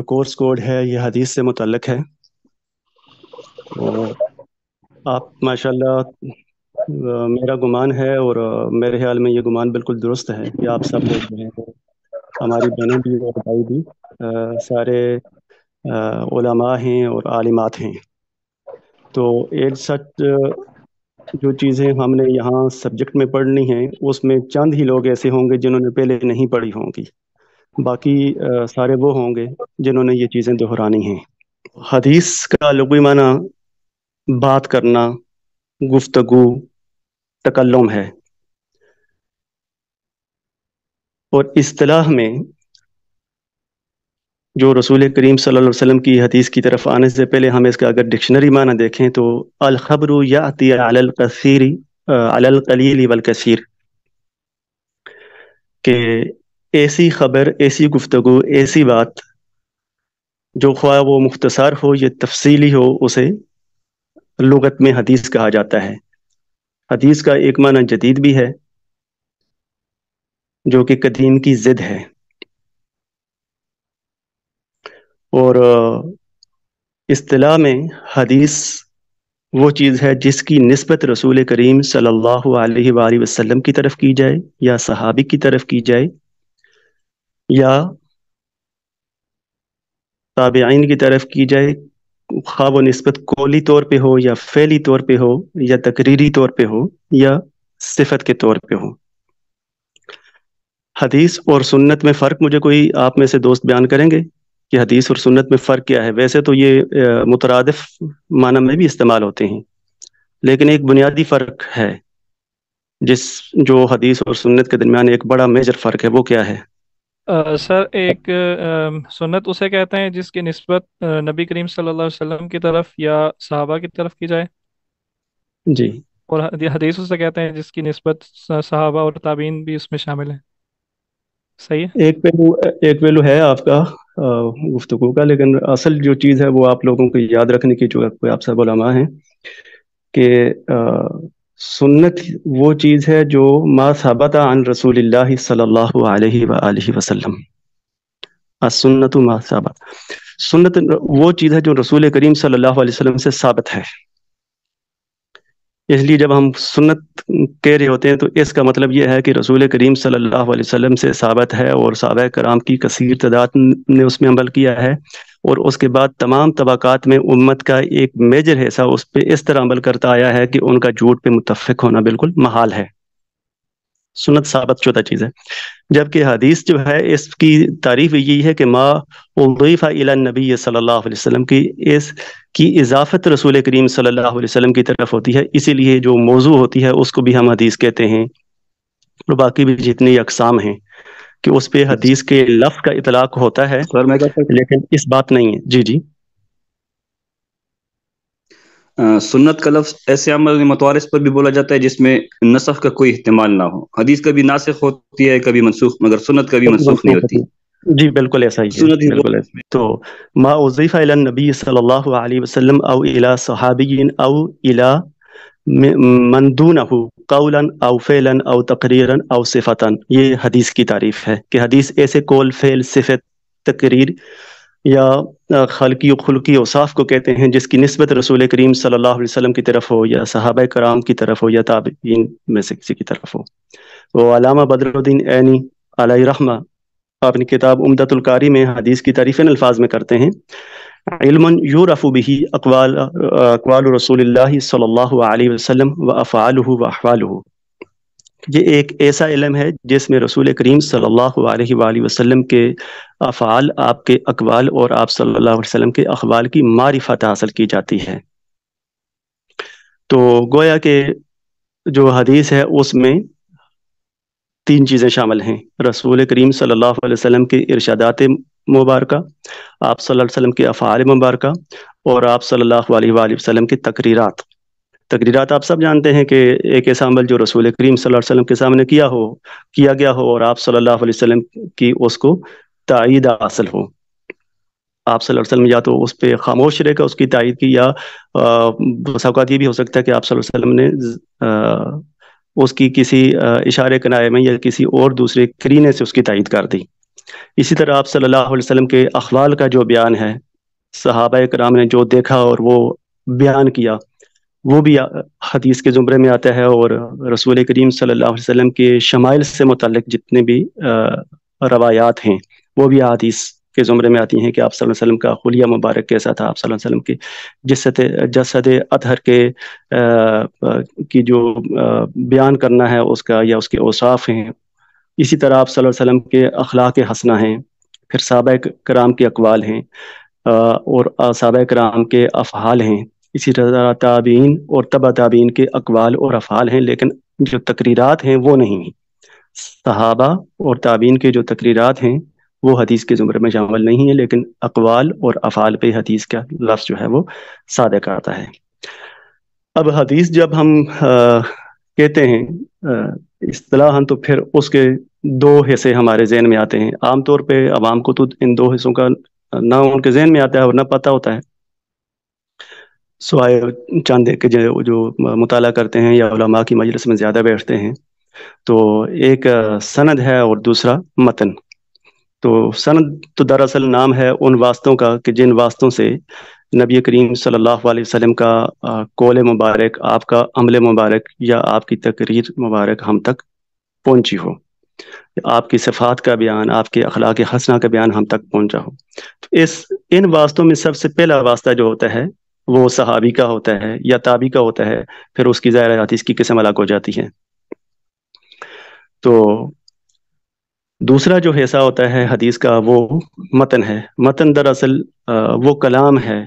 जो course code है यह हदीस से मुतल्लिक है। और आप माशाल्लाह, मेरा गुमान है और मेरे ख्याल में ये गुमान बिल्कुल दुरुस्त है कि आप सब लोग जो हैं, हमारी बहनें भी और भाई भी सारे उलमा हैं और आलिमात हैं। तो एक सच जो चीज़ें हमने यहाँ सब्जेक्ट में पढ़नी हैं उसमें चंद ही लोग ऐसे होंगे जिन्होंने पहले नहीं पढ़ी होंगी, बाकी सारे वो होंगे जिन्होंने ये चीज़ें दोहरानी हैं। हदीस का लुग़वी माना बात करना, गुफ्तगू, तकल्लुम है। और इस्तिलाह में जो रसूल करीम सल्लल्लाहु अलैहि वसल्लम की हदीस की तरफ आने से पहले हम इसका अगर डिक्शनरी माना देखें तो अल खबरु याती अलल कसीरी अलल कलीली वल कसीर, के ऐसी खबर, ऐसी गुफ्तगू, ऐसी बात जो ख्वाह वो मुख्तसर हो या तफसीली हो, उसे लुगत में हदीस कहा जाता है। हदीस का एक माना जदीद भी है जो कि कदीम की जिद है। और इस्तिलाह में हदीस वो चीज़ है जिसकी निस्बत रसूल करीम सल्लल्लाहु अलैहि वसल्लम की तरफ की जाए या सहाबी की तरफ की जाए या ताबेईन की तरफ की जाए, ख्वाह वो निस्बत कौली तौर पे हो या फ़ेली तौर पे हो या तकरीरी तौर पे हो या सिफत के तौर पे हो। हदीस और सुन्नत में फ़र्क मुझे कोई आप में से दोस्त बयान करेंगे कि हदीस और सुन्नत में फ़र्क क्या है? वैसे तो ये मुतरादिफ माना में भी इस्तेमाल होते हैं, लेकिन एक बुनियादी फ़र्क है जिस जो हदीस और सुन्नत के दरमियान एक बड़ा मेजर फ़र्क है, वो क्या है? सर, एक सुन्नत उसे कहते हैं जिसकी निस्बत नबी करीम सल्लल्लाहु अलैहि वसल्लम की तरफ या सहाबा की तरफ की जाए जी, और हदीस उसे कहते हैं जिसकी निस्बत सहाबा और ताबीन भी उसमें शामिल है। सही है, एक पहलू है आपका गुफ्तगू का, लेकिन असल जो चीज़ है वो आप लोगों को याद रखने की, जो आप सब उलमा हैं, कि सुन्नत वो चीज़ है जो मा सबता अन रसूलिल्लाह सल्लल्लाहु अलैहि वसल्लम, असुन्नतु मा सबत। सुन्नत वो चीज़ है जो रसूल करीम सल्लल्लाहु अलैहि वसल्लम से साबित है। इसलिए जब हम सुन्नत कह रहे होते हैं तो इसका मतलब यह है कि रसूल करीम सल्लल्लाहु अलैहि वसल्लम से साबित है और सहाबा कराम की कसीर तादाद ने उसमें अमल किया है, और उसके बाद तमाम तबक़ात में उम्मत का एक मेजर हिस्सा उस पर इस तरह अमल करता आया है कि उनका झूठ पे मुत्तफ़िक़ होना बिल्कुल महाल है। सुन्नत साबित शुदा चीज़ है, जबकि हदीस जो है इसकी तारीफ यही है कि मा उदीफ़ा इला नबी सल्लल्लाहु अलैहि वसल्लम की इसकी इजाफ़त रसूल करीम सल्लल्लाहु अलैहि वसल्लम की तरफ होती है। इसीलिए जो मौजू होती है उसको भी हम हदीस कहते हैं, और बाकी भी जितनी अकसाम हैं कि उस पर हदीस के लफ्ज़ का इतलाक़ होता है। सर, मैं लेकिन इस बात नहीं है। जी जी, सुन्नत का लफ्ज़ ऐसे अमल मतवारिस पर भी बोला जाता है जिसमें नसख़ का कोई इस्तेमाल ना हो। हदीस कभी नासिख़ होती है, कभी मनसूख, मगर सुन्नत कभी मनसूख नहीं होती। जी बिल्कुल ऐसा ही है, बिल्कुल ऐसा है। तो मा उज़ीफ़ा इला नबी सल्लल्लाहु अलैहि वसल्लम औ इला सहाबीन औ इला मन दूनहु कौलन औ फ़ेलन औ तकरीरन औ सिफ़तन, ये हदीस की तारीफ है कि हदीस ऐसे कौल, फ़ेल, सिफ़त, तकरीर या खल्की खुल्की औसाफ को कहते हैं जिसकी निस्बत रसूल करीम सल्लल्लाहु अलैहि वसल्लम की तरफ हो या सहाबा कराम की तरफ हो या ताबीन में से किसी की तरफ हो। तो अलामा बदरुद्दीन ऐनी अलैहि रहमा अपनी किताब उम्दतुल कारी में हदीस की तारीफ़ इन अल्फाज में करते हैं, इल्मुन यूरफ़ु बिही अक़वाल रसूलिल्लाहि सल्लल्लाहु अलैहि वसल्लम व अफ़आलुहु व अहवालुहु, ये एक ऐसा इल्म है जिसमें रसूल करीम सल्लल्लाहु अलैहि वसल्लम के अफ़आल, आपके अक़वाल और आप सल्लल्लाहु अलैहि वसल्लम के अख़वाल की मारिफत हासिल की जाती है। तो गोया के जो हदीस है उसमें तीन चीज़ें शामिल हैं, रसूल करीम सल्लल्लाहु अलैहि वसल्लम के इरशादात मुबारक, आप सल्लल्लाहु अलैहि वसल्लम के अफ़आल मुबारक और आप सल्लल्लाहु अलैहि वसल्लम की तकरीरात। तकरीरात आप सब जानते हैं कि एक ऐसा अमल जो रसूल करीम सल्लल्लाहु अलैहि वसल्लम के सामने किया गया हो और आप सल्लल्लाहु अलैहि वसल्लम की उसको ताईद हासिल हो। आप सल्लल्लाहु अलैहि वसल्लम या तो उस पर खामोश रहेगा उसकी ताईद की, या बसाओकात ये भी हो सकता है कि आप सल्लल्लाहु अलैहि वसल्लम ने उसकी किसी इशारे कनाए में या किसी और दूसरे करीने से उसकी ताईद कर दी। इसी तरह आप सल्लल्लाहु अलैहि वसल्लम के अखवाल का जो बयान है, सहाबा कराम ने जो देखा और वो बयान किया, वो भी हदीस के ज़ुमरे में आता है। और रसूल करीम सल्लल्लाहु अलैहि वसल्लम के शमाइल से मुतल्लिक जितने भी रवायात हैं वो भी हदीस के ज़ुमरे में आती हैं कि आप सल्लल्लाहु अलैहि वसल्लम का खुलिया मुबारक कैसा था, आप सल्लल्लाहु अलैहि वसल्लम के जसदे अतहर के की जो बयान करना है उसका या उसके औसाफ हैं। इसी तरह आप सल्लल्लाहु अलैहि वसल्लम के अखलाक हसना हैं, फिर सहाबा कराम के अकवाल हैं और सहाबा कराम के अफ़ाल हैं। इसी तरह ताबीन और तबा ताबीन के अकवाल और अफ़ाल हैं, लेकिन जो तकरीरात हैं वो नहीं हैं। सहाबा और ताबीन के जो तकरीरात हैं वो हदीस के ज़ुमरे में शामिल नहीं है, लेकिन अकवाल और अफ़ाल पे हदीस का लफ्ज़ जो है वो सादक आता है। अब हदीस जब हम कहते हैं इस्तिलाहन तो फिर उसके दो हिस्से हमारे जहन में आते हैं। आमतौर पे आवाम को तो इन दो हिस्सों का ना उनके जहन में आता है और ना पता होता है, सवाए चंद के जो मुताला करते हैं या उलमा की मजलिस में ज़्यादा बैठते हैं। तो एक सनद है और दूसरा मतन। तो सनद तो दरअसल नाम है उन वास्तों का कि जिन वास्तों से नबी करीम सल्लल्लाहु अलैहि वसल्लम का कौल मुबारक, आपका अमल मुबारक या आपकी तकरीर मुबारक हम तक पहुंची हो, आपकी सिफात का बयान, आपके अखलाक हसना का बयान हम तक पहुंचा हो। तो इन वास्तों में सबसे पहला वास्ता जो होता है वो सहाबी का होता है या ताबी का होता है, फिर उसकी ज़ाहिरात इसकी किस्म अलग हो जाती है। तो दूसरा जो हिस्सा होता है हदीस का वो मतन है। मतन दरअसल वो कलाम है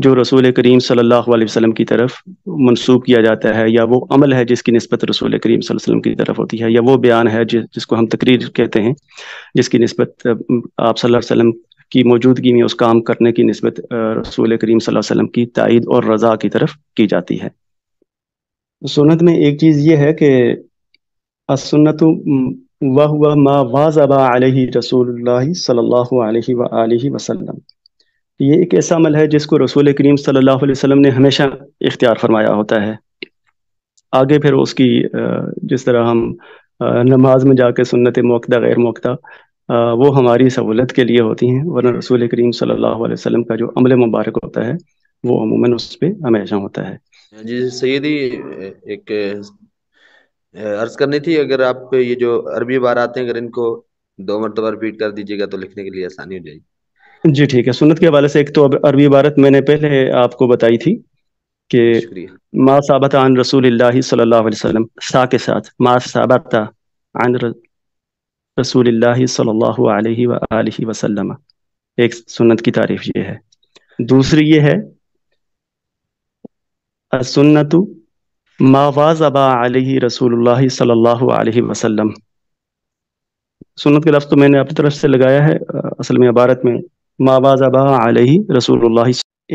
जो रसूल करीम सल्लल्लाहु अलैहि वसल्लम की तरफ मंसूब किया जाता है, या वो अमल है जिसकी निस्बत रसूल करीम सल्लल्लाहु अलैहि वसल्लम की तरफ होती है, या वो बयान है जिसको हम तकरीर कहते हैं, जिसकी निस्बत आप सल्लल्लाहु अलैहि वसल्लम की मौजूदगी में उस काम करने की निस्बत रसूल करीम सल्लल्लाहु अलैहि वसल्लम की ताईद और रज़ा की तरफ की जाती है। सुन्नत में एक चीज़ ये है कि असुन्नत वह हुआ मा वाज़बा अलैहि रसूलुल्लाह सल्लल्लाहु अलैहि वसल्लम। ये एक ऐसा अमल है जिसको रसूल करीम सल्लल्लाहु अलैहि वसल्लम ने हमेशा इख्तियार फरमाया होता है। आगे फिर उसकी जिस तरह हम नमाज में जाके सुन्नत मुअक्कदा गैर मुअक्कदा वो हमारी सहूलत के लिए होती हैं, वरना रसूल करीम सल्लल्लाहु अलैहि वसल्लम का जो अमल मुबारक होता है वो अमूमन उस पर हमेशा होता है। जी सैयदी, एक अर्ज करनी थी, अगर आप ये जो अरबी बारातें अगर इनको दो मरतबा रिपीट कर दीजिएगा तो लिखने के लिए आसानी हो जाएगी। जी ठीक है। सुन्नत के हवाले से एक तो अरबी इबारत मैंने पहले आपको बताई थी कि मा साबता अन रसूलिल्लाह सल्लल्लाहु अलैहि वसल्लम, सा के साथ मा साबता अन रसूलिल्लाह सल्लल्लाहु अलैहि वसल्लम, एक सुन्नत की तारीफ ये है। दूसरी ये है असुन्नतु मा वाज़बा अलैहि रसूलुल्लाह सल्लल्लाहु अलैहि वसल्लम। सुन्नत के लफ्ज़ तो मैंने अपनी तरफ से लगाया है, असल में इबारत में मा वाज़बा अलैहि रसूलुल्लाह।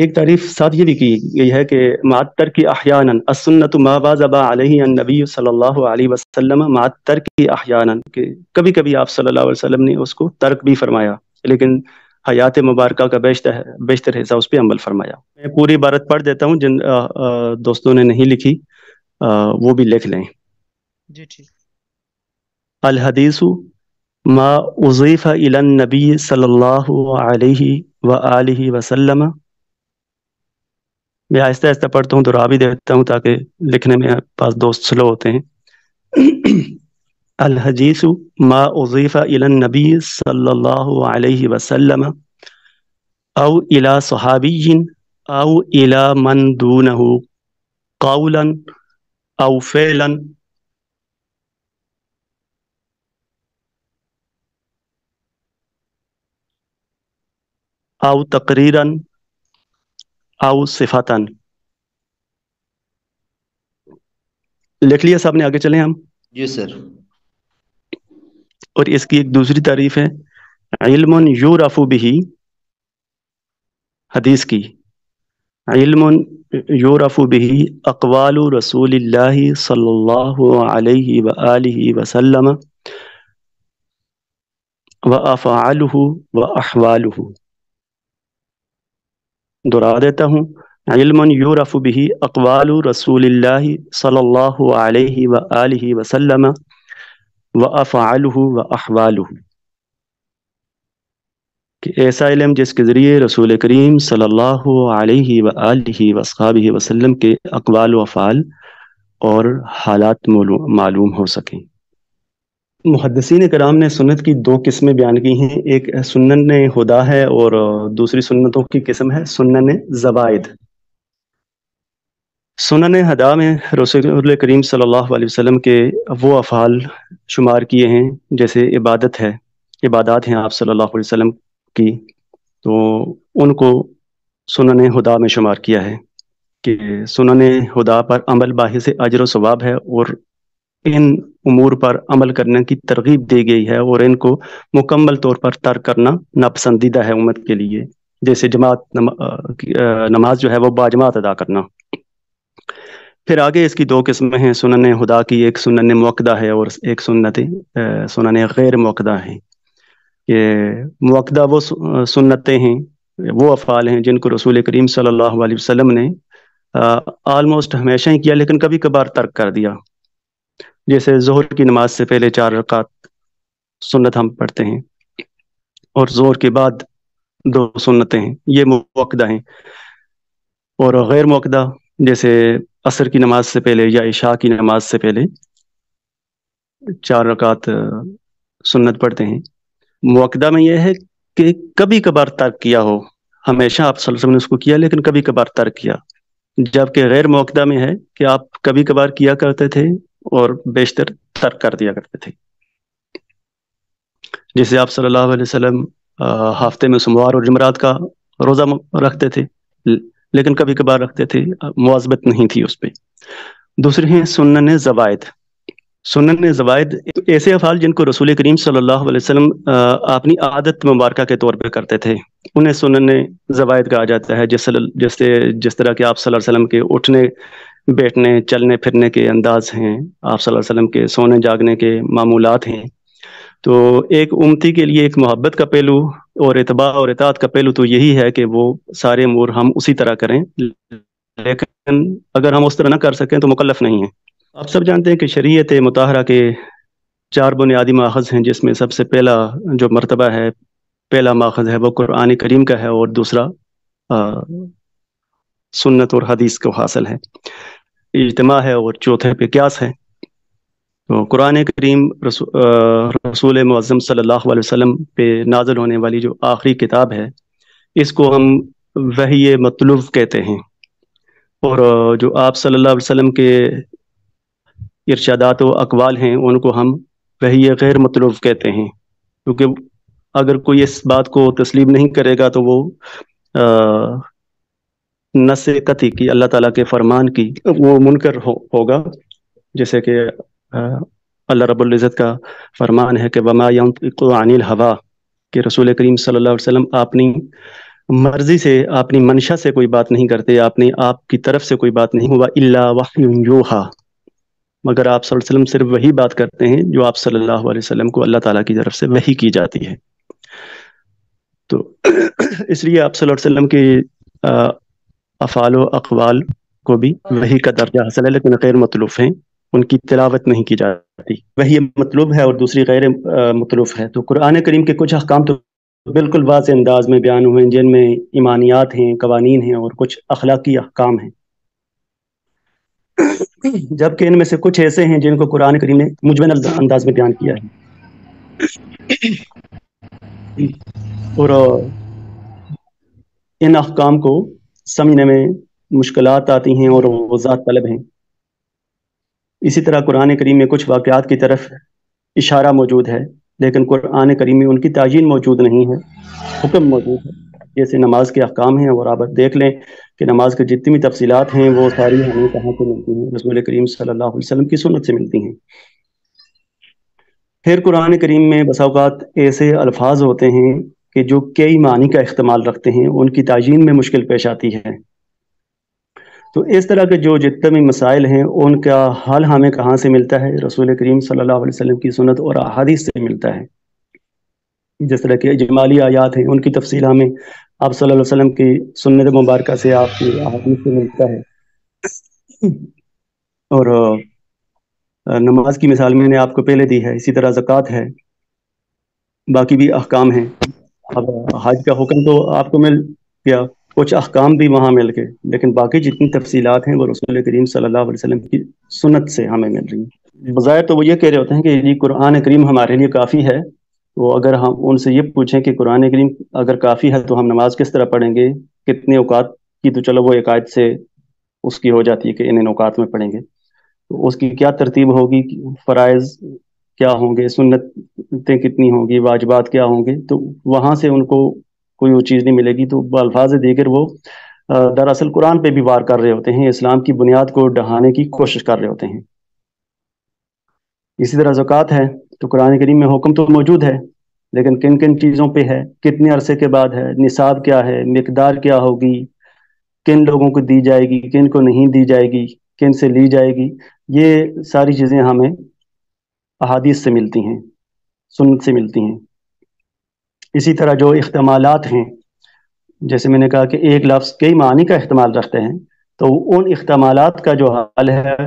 एक तारीफ साथ ये भी की गई है कि मातर की अहयानन असुन्नतु मा वाज़बा अलैहि अन्नबी सल्लल्लाहु अलैहि वसल्लम मातर की अहयानन, के कभी कभी आप सल्लल्लाहु अलैहि वसल्लम ने उसको तर्क भी फरमाया, लेकिन हयात मुबारका का बेशतर हिस्सा उस पर अमल फरमाया। मैं पूरी इबारत पढ़ देता हूँ, जिन दोस्तों ने नहीं लिखी वो भी लिख लें। जी ठीक। अल हदीसु मा उज़ीफ़ा इलन नबी सल्लल्लाहु अलैहि वसल्लम। मैं आहिस्ता आहिस्ता पढ़ता हूँ, दोहरा भी देता हूँ ताकि लिखने में पास दोस्त स्लो होते हैं। अल हदीसु मा उज़ीफ़ा इलन नबी सल्लल्लाहु अलैहि वसल्लम औ इला सहाबीयिन औ इला मन दूनहु क़ौलन औ फ़िअलन औ तक़रीरन औ सिफ़तन। लिख लिया साहब ने? आगे चले हम। जी सर। और इसकी एक दूसरी तारीफ है इल्मुन यूरफ़ु बिही, हदीस की इल्मुन यूरफ़ु बिही अक़वालु रसूलिल्लाहि सल्लल्लाहु अलैहि वसल्लम व अफ़आलुहु व अहवालुहु। दोहरा देता हूँ, इल्मुन यूरफ़ु बिही अक़वालु रसूलिल्लाहि सल्लल्लाहु अलैहि वसल्लम व अफ़ालुहु व अहवालुहु, कि ऐसा इल्म जिसके ज़रिए रसूल करीम सल्लल्लाहु अलैहि व आलिहि व अस्हाबिहि वसल्लम के अक़वाल व अफ़ाल और हालात मालूम हो सकें। मुहद्दिसीन कराम ने सुन्नत की दो किस्में बयान की हैं, एक सुन्नन हुदा है और दूसरी सुन्नतों की किस्म है सुन्नन ज़वाइद। सुनन हदा में रसूल करीम सल्लल्लाहु अलैहि वसल्लम के वो अफ़ाल शुमार किए हैं जैसे इबादत हैं आप सल्लल्लाहु अलैहि वसल्लम की, तो उनको सुनन हुदा में शुमार किया है कि सुनन हुदा पर अमल बाहिस अजर व सवाब है और इन उमूर पर अमल करने की तरगीब दी गई है और इनको मुकम्मल तौर पर तर्क करना नापसंदीदा है उम्मत के लिए, जैसे जमात नमाज जो है वो बाजमात अदा करना। फिर आगे इसकी दो किस्में हैं सुनन हुदा की, एक सुनन मुअक्कदा है और एक सुनन गैर मुअक्कदा है। ये मुअक्कदा वो सुन्नतें हैं, वो अफ़ाल हैं जिनको रसूल करीम सल्लल्लाहु अलैहि वसल्लम ने आलमोस्ट हमेशा ही किया लेकिन कभी कभार तर्क कर दिया, जैसे जोहर की नमाज से पहले 4 रकात सुन्नत हम पढ़ते हैं और जोहर के बाद 2 सुन्नतें हैं, ये मुअक्कदा हैं। और गैर मुअक्कदा जैसे असर की नमाज से पहले या इशा की नमाज से पहले 4 रकात सुन्नत पढ़ते हैं। मुअक्कदा में यह है कि कभी कभार तर्क किया हो, हमेशा आप सल्लल्लाहु अलैहि वसल्लम ने उसको किया लेकिन कभी कभार तर्क किया, जबकि गैर मुअक्कदा में है कि आप कभी कभार किया करते थे और बेशतर तर्क कर दिया करते थे, जैसे आप सल्लल्लाहु अलैहि वसल्लम हफ्ते में सोमवार और जुमरात का रोज़ा रखते थे लेकिन कभी कभार रखते थे, मुआज़बत नहीं थी उस पर। दूसरे हैं सुनन ज़वाइद। सुनन ज़वाइद ऐसे अफ़ाल जिनको रसूल करीम सल्लल्लाहु अलैहि वसल्लम अपनी आदत मुबारक के तौर पे करते थे, उन्हें सुनन ज़वाइद कहा जाता है। जैसे जिस तरह के आप सल्लल्लाहु अलैहि वसल्लम के उठने बैठने चलने फिरने के अंदाज हैं, आप सल्लल्लाहु अलैहि वसल्लम के सोने जागने के मामूलात हैं, तो एक उम्मती के लिए एक मोहब्बत का पहलू और इतबा और इताअत का पहलू तो यही है कि वो सारे अमूर हम उसी तरह करें, लेकिन अगर हम उस तरह ना कर सकें तो मुकल्लफ नहीं है। आप सब जानते हैं कि शरीयत मुताहरा के 4 बुनियादी माखज़ हैं, जिसमें सबसे पहला जो मरतबा है, पहला माखज़ है वो कुरान करीम का है और दूसरा सुन्नत और हदीस को हासिल है, इज्तिमा है और चौथे पे क्यास है। तो कुरान करीम रसूल मुअज़्ज़म सल्लल्लाहु अलैहि वसल्लम पे नाज़िल होने वाली जो आखिरी किताब है, इसको हम वही मतलूब कहते हैं, और जो आप सल्लल्लाहु अलैहि वसल्लम के इरशादात व अक़वाल हैं उनको हम वही गैर मतलूब कहते हैं, क्योंकि अगर कोई इस बात को तस्लीम नहीं करेगा तो वो नस्से कती की अल्लाह ताला के फरमान की वो मुनकर होगा, जैसे कि अल्लाह रब्बुल इज़्ज़त का फरमान है कि वमा यंतिक़ु अनिल हवा, कि रसूल करीम सल्लल्लाहु अलैहि वसल्लम अपनी मर्ज़ी से अपनी मंशा से कोई बात नहीं करते, अपने आप की तरफ से कोई बात नहीं हुआ, इल्ला वहयुन यूहा, मगर आप सल्लल्लाहु अलैहि वसल्लम सिर्फ वही बात करते हैं जो आप सल्लल्लाहु अलैहि वसल्लम को अल्लाह ताला की तरफ से वही की जाती है। तो इसलिए आप सल्लल्लाहु अलैहि वसल्लम के अफ़ाल व अक़वाल को भी वही का दर्जा हासिल है, लेकिन गैर मतलूफ़ हैं, उनकी तिलावत नहीं की जाती। वही मतलूब है और दूसरी गैर मतलूब है। तो कुरान करीम के कुछ अहकाम तो बिल्कुल वाज़े अंदाज में बयान हुए हैं, जिनमें ईमानियात हैं, कवानीन हैं और कुछ अखलाकी अहकाम हैं, जबकि इनमें से कुछ ऐसे हैं जिनको कुरान करीम ने मुजमल अंदाज में बयान किया है, और इन अहकाम को समझने में मुश्किलात आती हैं और वज़ाहत तलब हैं। इसी तरह कुरान करीम में कुछ वाक़यात की तरफ इशारा मौजूद है, लेकिन कुरान करीम में उनकी ताजीन मौजूद नहीं है, हुक्म मौजूद है, जैसे नमाज के अहकाम हैं। और आप देख लें कि नमाज के जितनी भी तफसीलात हैं वो सारी हमें कहाँ से मिलती हैं, रसूल करीम सल्लल्लाहु अलैहि वसल्लम की सुन्नत से मिलती हैं। फिर कुरान करीम में बसाओकात ऐसे अल्फाज होते हैं कि जो कई मानी का इस्तेमाल रखते हैं, उनकी ताजीन में मुश्किल पेश आती है। तो इस तरह के जो जितने भी मसाइल हैं उनका हल हमें कहाँ से मिलता है, रसूल करीम सल्लल्लाहु अलैहि वसल्लम की सुन्नत और अहादीस से मिलता है। जिस तरह के इजमाली आयात हैं उनकी तफसील हमें आप सल्लल्लाहु अलैहि वसल्लम की सुन्नत मुबारक से, आपकी अहादीस से मिलता है। और नमाज की मिसाल मैंने आपको पहले दी है, इसी तरह ज़कात है, बाकी भी अहकाम हैं। अब हज का हुक्म तो आपको मिल गया, कुछ अहकाम भी वहाँ मिल गए, लेकिन बाकी जितनी तफसीलात हैं वो रसूल करीम सल्लल्लाहु अलैहि वसल्लम की सुन्नत से हमें मिल रही है। बज़ाहिर तो वो ये कह रहे होते हैं कि ये कुरान करीम हमारे लिए काफ़ी है, तो अगर हम उनसे ये पूछें कि कुरान करीम अगर काफ़ी है तो हम नमाज किस तरह पढ़ेंगे, कितने औकात की, तो चलो वो एक आयत से उसकी हो जाती है कि इन औकात में पढ़ेंगे, तो उसकी क्या तरतीब होगी, फ़राइज़ क्या होंगे, सुन्नतें कितनी होंगी, वाजिबात क्या होंगे, तो वहाँ से उनको कोई वो चीज़ नहीं मिलेगी। तो अल्फाज देकर वो दरअसल कुरान पे भी वार कर रहे होते हैं, इस्लाम की बुनियाद को ढहाने की कोशिश कर रहे होते हैं। इसी तरह ज़कात है, तो कुरान करीम में हुक्म तो मौजूद है, लेकिन किन किन चीज़ों पे है, कितने अरसे के बाद है, निसाब क्या है, मिकदार क्या होगी, किन लोगों को दी जाएगी, किन को नहीं दी जाएगी, किन से ली जाएगी, ये सारी चीज़ें हमें अहादीस से मिलती हैं, सुन्नत से मिलती हैं। इसी तरह जो इख्तिमालात हैं, जैसे मैंने कहा कि एक लफ्ज़ कई मानी का इख्तिमाल रखते हैं, तो उन इख्तिमालात का जो हाल है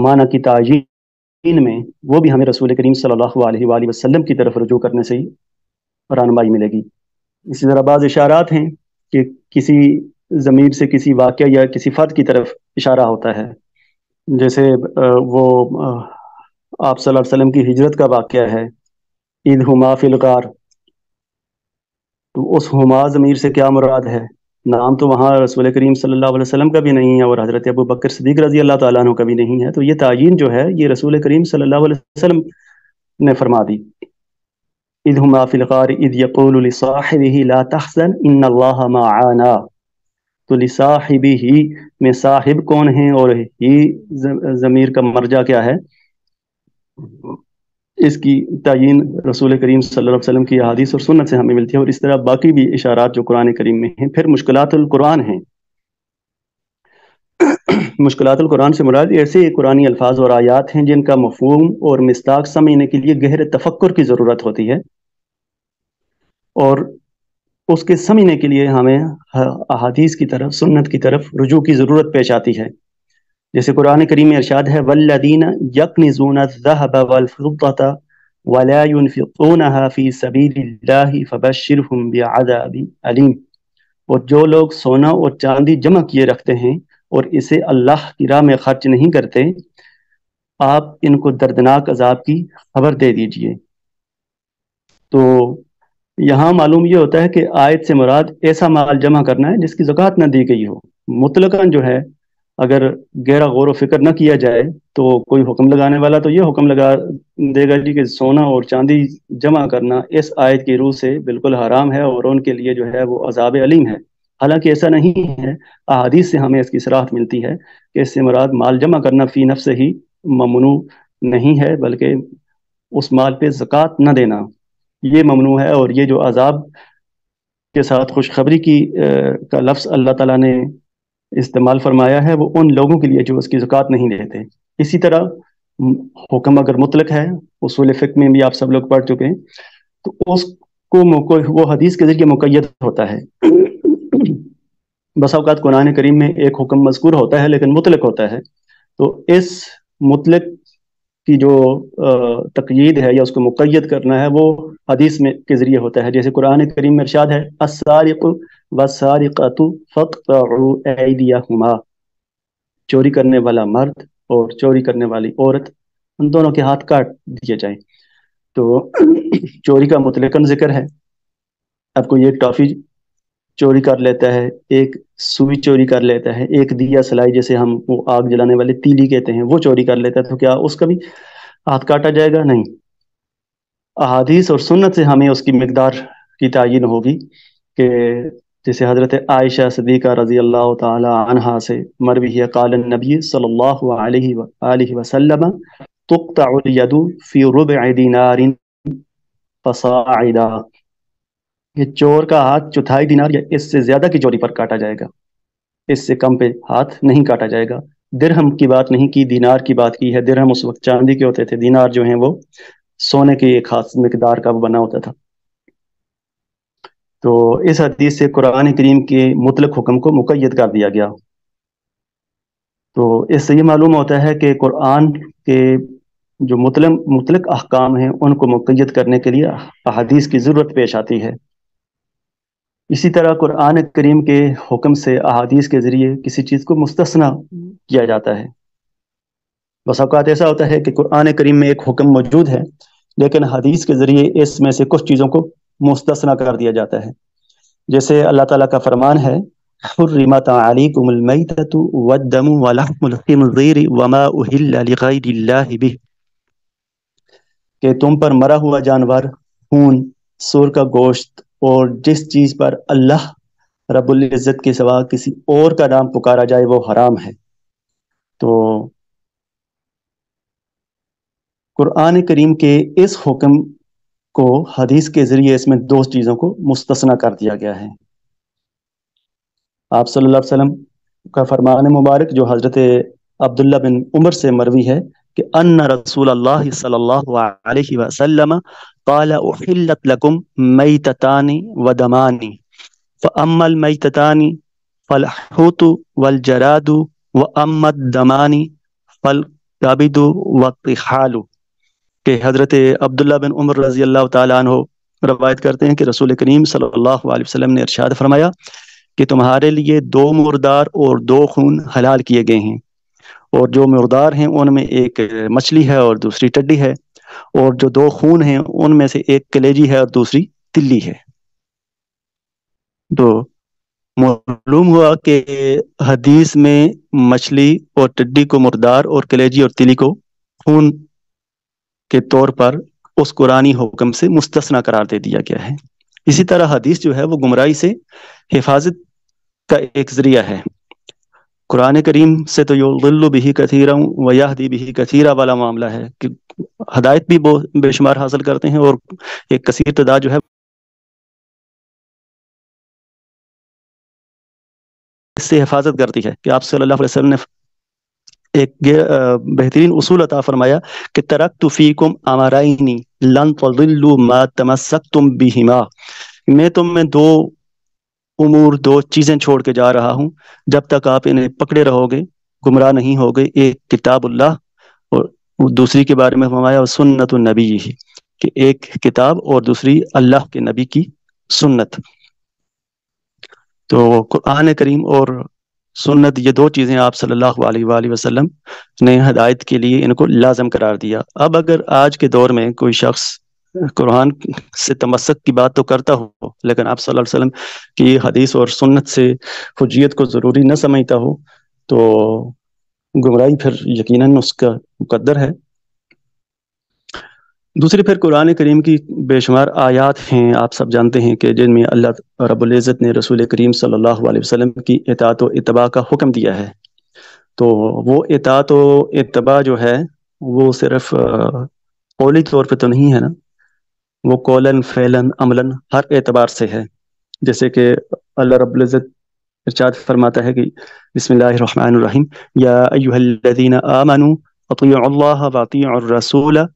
माना की तायीन में, वो भी हमें रसूल करीम सल्लल्लाहु अलैहि वसल्लम की तरफ रुजू करने से ही रहनुमाई मिलेगी। इसी तरह बाज़ इशारात हैं कि किसी ज़मीर से किसी वाक़या या किसी फ़र्द की तरफ इशारा होता है, जैसे वो आप सल्लल्लाहु अलैहि वसल्लम की हिजरत का वाक़या है, ईद हुमा फिल गार, तो उस हुमा ज़मीर से क्या मुराद है, नाम तो वहाँ रसूल करीम सल्लल्लाहु अलैहि वसल्लम का भी नहीं है और हज़रत अबू बकर सिद्दीक़ रज़ी अल्लाह तआला अन्हु का भी नहीं है, तो ये तायीन जो है ये रसूल करीम सल्लल्लाहु अलैहि वसल्लम ने फरमा दी। ईद हुमा फिल गार ईद यक़ूलु लिसाहिबिही ला तहज़न इन्नल्लाहा मअना, तो लिसाहिबी ही में साहिब कौन है और ही ज़मीर का मर्जा क्या है, इसकी तायीन रसूल करीम सल्लल्लाहु अलैहि वसल्लम की हदीस और सुन्नत से हमें मिलती है। और इस तरह बाकी भी इशारात जो कुरान करीम में हैं। फिर मुश्किलातुल कुरान हैं, मुश्किलातुल कुरान से मुराद ऐसे कुरानी अल्फाज और आयात हैं जिनका मफ़हूम और मिस्ताक समझने के लिए गहरे तफक्कुर की ज़रूरत होती है, और उसके समझने के लिए हमें अहादीस की तरफ, सुन्नत की तरफ रुजू की ज़रूरत पेश आती है। जैसे कुरान करीम में इरशाद है, वल्लज़ीना यकनिज़ूना ज़हब वल्फ़िद्दता वला युनफ़िक़ूनहा फ़ी सबीलिल्लाहि फ़बश्शिरहुम बिअज़ाबिन अलीम, और जो लोग सोना और चांदी जमा किए रखते हैं और इसे अल्लाह की राह में खर्च नहीं करते, आप इनको दर्दनाक अजाब की खबर दे दीजिए। तो यहाँ मालूम ये होता है कि आयत से मुराद ऐसा माल जमा करना है जिसकी ज़कात ना दी गई हो। मुतलकन जो है अगर गहरा गौर फिक्र न किया जाए तो कोई हुक्म लगाने वाला तो ये हुक्म लगा देगा जी कि सोना और चांदी जमा करना इस आयत की रूह से बिल्कुल हराम है और उनके लिए जो है वो अजाब अलीम है, हालांकि ऐसा नहीं है। अहादीस से हमें इसकी सराहत मिलती है कि इससे मुराद माल जमा करना फ़ी नफ्स ही ममनू नहीं है, बल्कि उस माल पे ज़कात न देना ये ममनू है। और ये जो अजाब के साथ खुशखबरी की का लफ्ज़ अल्लाह ताला ने इस्तेमाल फरमाया है, वो उन लोगों के लिए जो उसकी ज़कात नहीं देते। इसी तरह हुक्म अगर मुतलक है, उसूल फ़िक़्ह में भी आप सब लोग पढ़ चुके हैं, तो उसको वो हदीस के ज़रिए मुक़य्यद होता है। बस औक़ात कुरान करीम में एक हुक्म मज़कूर होता है लेकिन मुतलक होता है, तो इस मुतलक की जो तक़यीद है या उसको मुक़य्यद करना है वो हदीस में के ज़रिए होता है। जैसे कुरान करीम में इरशाद है, अस्सारिक़ु वस्सारिक़तु फ़क़्तअू ऐदियहुमा, चोरी करने वाला मर्द और चोरी करने वाली औरत, उन दोनों के हाथ काट दिए जाए। तो चोरी का मुतलकन जिक्र है, अब कोई एक टॉफ़ी चोरी कर लेता है, एक सुई चोरी कर लेता है, एक दिया सलाई जैसे हम वो आग जलाने वाले तीली कहते हैं वो चोरी कर लेता है, तो क्या उसका भी हाथ काटा जाएगा? नहीं। अहादीस और सुन्नत से हमें उसकी मिकदार की तायीन होगी कि जैसे हज़रत आयशा सिद्दीक़ा रज़ी अल्लाह तआला अन्हा से मरवी है, क़ाल नबी सल्लल्लाहु अलैहि वसल्लम तुक़्तअुल यदु फ़ी रुबअ दिनारिन फ़साइदा, ये चोर का हाथ चौथाई दिनार या इससे ज़्यादा की चोरी पर काटा जाएगा, इससे कम पे हाथ नहीं काटा जाएगा। दिरहम की बात नहीं की, दिनार की बात की है। दिरहम उस वक्त चांदी के होते थे, दिनार जो हैं वो सोने की एक खास मिकदार का बना होता था। तो इस हदीस से कुरान करीम के मुतलक हुक्म को मुक़य्यद कर दिया गया। तो इससे ये मालूम होता है कि कुरान के जो मुतलक अहकाम हैं उनको मुक़य्यद करने के लिए अहादीस की ज़रूरत पेश आती है। इसी तरह कुरान करीम के हुक्म से अहादीस के ज़रिए किसी चीज़ को मुस्तस्ना किया जाता है। बस औक़ात ऐसा होता है कि कुरान करीम में एक हुक्म मौजूद है लेकिन हदीस के ज़रिए इसमें से कुछ चीज़ों को मुस्तस्ना कर दिया जाता है। जैसे अल्लाह ताला का फरमान है, हुर्रिमत अलैकुमुल मैततु वद्दमु वलहमुल खिंज़ीरि वमा उहिल्ला लिगैरिल्लाहि बिह, कि तुम पर मरा हुआ जानवर, खून, सूअर का गोश्त और जिस चीज़ पर अल्लाह रब्बुल इज़्ज़त के सिवा किसी और का नाम पुकारा जाए वो हराम है। तो कुरान करीम के इस हुक्म को हदीस के ज़रिए इसमें दो चीज़ों को मुस्तस्ना कर दिया गया है। आप सल्लल्लाहु अलैहि वसल्लम का फरमान मुबारक जो हज़रत अब्दुल्ला बिन उमर से मरवी है कि अन्ना रसूलल्लाह सल्लल्लाहु अलैहि वसल्लम क़ाला उहिल्लत लकुम मैततानी वदमानी फ़अम्मल मैततानी फ़लहूतु वलजरादु वअम्मद दमानी फ़लकबिदु वत्तिहालु। के हज़रत अब्दुल्ला बिन उमर रज़ी अल्लाह तआला अन्हु रवायत करते हैं कि रसूल करीम सल्लल्लाहु अलैहि वसल्लम ने इरशाद फरमाया कि तुम्हारे लिए दो मुर्दार और दो खून हलाल किए गए हैं, और जो मुर्दार हैं उनमें एक मछली है और दूसरी टड्डी है, और जो दो खून हैं उनमें से एक कलेजी है और दूसरी तिल्ली है। तो मालूम हुआ कि हदीस में मछली और टड्डी को मुर्दार और कलेजी और तिल्ली को खून के तौर पर उस कुरानी हुक्म से मुस्तस्ना करार दे दिया गया है। इसी तरह हदीस जो है वो गुमराही से हिफाजत का एक जरिया है। कुरान करीम से तो युदिल्लु बिही कथीरा व यहदी बिही कथीरा वाला मामला है कि हदायत भी बेशुमार हासिल करते हैं और एक कसीर तादाद जो है इससे हिफाजत करती है। कि आप सल्लल्लाहु अलैहि वसल्लम ने एक बेहतरीन उसूल अता फरमाया कि तरक्तु फीकुम अमराइनी लन तदिल्लु मा तमस्सकतुम बिहिमा, मैं तुम्हें दो उमूर, दो चीज़ें छोड़ के जा रहा हूँ, जब तक आप इन्हें पकड़े रहोगे गुमराह नहीं होगे। एक किताबुल्लाह और दूसरी के बारे में फरमाया और सुन्नतुन नबी, कि एक किताब और दूसरी अल्लाह के नबी की सुन्नत। तो कुरान करीम और सुन्नत ये दो चीज़ें आप सल्लल्लाहु अलैहि वसल्लम ने हदायत के लिए इनको लाजम करार दिया। अब अगर आज के दौर में कोई शख्स कुरान से तमस्सुक की बात तो करता हो लेकिन आप सल्लल्लाहु अलैहि वसल्लम की हदीस और सुन्नत से हुज्जियत को ज़रूरी न समझता हो तो गुमराही फिर यकीनन उसका मुकद्दर है। दूसरी फिर कुरान करीम की बेशुमार आयात हैं, आप सब जानते हैं कि जिनमें अल्लाह रब्बुल इज़्ज़त ने रसूल करीम सल्लल्लाहु अलैहि वसल्लम की इताअत व इत्तिबा का हुक्म दिया है। तो वो इताअत व इत्तिबा जो है वो सिर्फ कौली तौर पर तो नहीं है ना, वो कौलन फ़ैलन अमलन हर एतबार से है। जैसे कि अल्लाह रब्बुल इज़्ज़त इरशाद फरमाता है कि बिस्मिल्लाहिर्रहमानिर्रहीम या अय्युहल्लज़ीना आमनू अतिउल्लाह व अतिउर रसूल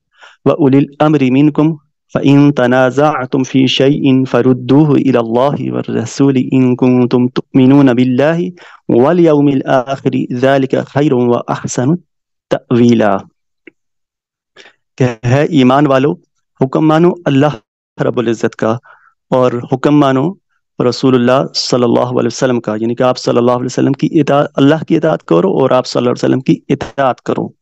व उलिल अम्रि मिनकुम फ़इन तनाज़अतुम फ़ी शैइन फ़रुद्दूहु इलल्लाहि व रसूलि इन कुंतुम तु'मिनून बिल्लाहि वल यौमिल आखिर ज़ालिका ख़ैरुन व अहसनु तअवीला। है ईमान वालों, हुक्म मानो अल्लाह रब्बुल इज़्ज़त का और हुक्म मानो रसूलुल्लाह सल्लल्लाहु अलैहि वसल्लम का, यानी कि आप सल्लल्लाहु अलैहि वसल्लम की इताअत, अल्लाह की इताअत करो और आप सल्लल्लाहु अलैहि वसल्लम की इताअत करो।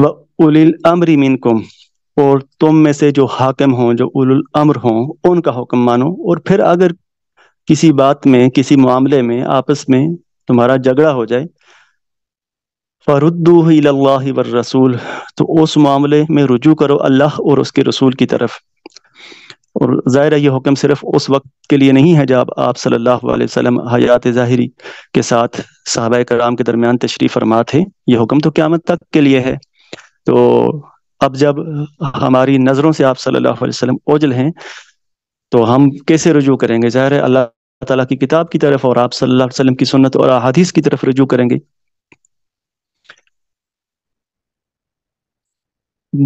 व उलिल अम्रि मिनकुम, और तुम में से जो हाकिम हों, जो उलुल अम्र हों, उनका हुक्म मानो। और फिर अगर किसी बात में, किसी मामले में आपस में तुम्हारा झगड़ा हो जाए, फ़रुद्दूहु इलल्लाहि वर्रसूल, तो उस मामले में रुजू करो अल्लाह और उसके रसूल की तरफ। और ज़ाहिर है ये हुक्म सिर्फ उस वक्त के लिए नहीं है जब आप सल्लल्लाहु अलैहि वसल्लम हयात ज़ाहिरी के साथ सहाबाए कराम के दरमियान तशरीफ़ फरमा थे, ये हुक्म तो क़यामत तक के लिए है। तो अब जब हमारी नज़रों से आप सल्लल्लाहु अलैहि वसल्लम ओझल हैं तो हम कैसे रुजू करेंगे? ज़ाहिर है अल्लाह ताला की किताब की तरफ और आप सल्लल्लाहु अलैहि वसल्लम की सुन्नत और अहादीस की तरफ रुजू करेंगे।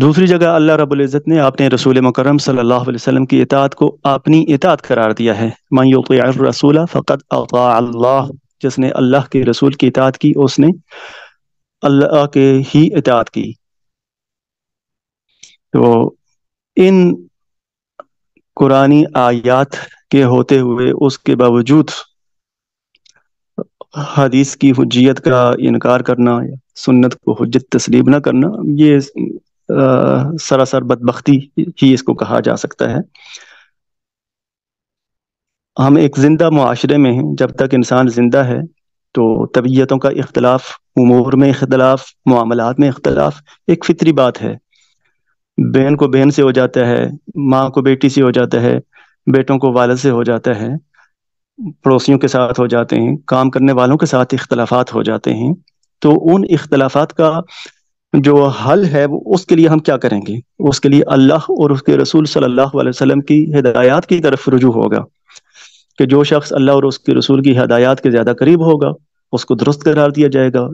दूसरी जगह अल्लाह रब्बुल इज़्ज़त ने अपने रसूल मुकर्रम सल्लल्लाहु अलैहि वसल्लम की इताअत को अपनी इताअत करार दिया है। मन युतिइर रसूला फ़क़द अता अल्लाह जिसने अल्लाह के रसूल की इताअत की, उसने अल्लाह के ही इताअत की। तो इन कुरानी आयात के होते हुए उसके बावजूद हदीस की हुज्जियत का इनकार करना या सुन्नत को हुज्जत तस्लीम न करना, ये सरासर बदबख्ती ही इसको कहा जा सकता है। हम एक जिंदा मुआशरे में हैं, जब तक इंसान जिंदा है तो तबीयतों का इख्तलाफ, उमूर में इख्तलाफ, मुआमलात में इख्तलाफ एक फितरी बात है। बहन को बहन से हो जाता है, माँ को बेटी से हो जाता है, बेटों को वालिद से हो जाता है, पड़ोसियों के साथ हो जाते हैं, काम करने वालों के साथ इख्तलाफात हो जाते हैं। तो उन इख्तलाफात का जो हल है वो उसके लिए हम क्या करेंगे? उसके लिए अल्लाह और उसके रसूल सल्लल्लाहु अलैहि वसल्लम की हिदायत की तरफ रुजू होगा कि जो शख्स अल्लाह और उसके रसूल की हिदायत के ज़्यादा करीब होगा उसको दुरुस्त करार दिया जाएगा,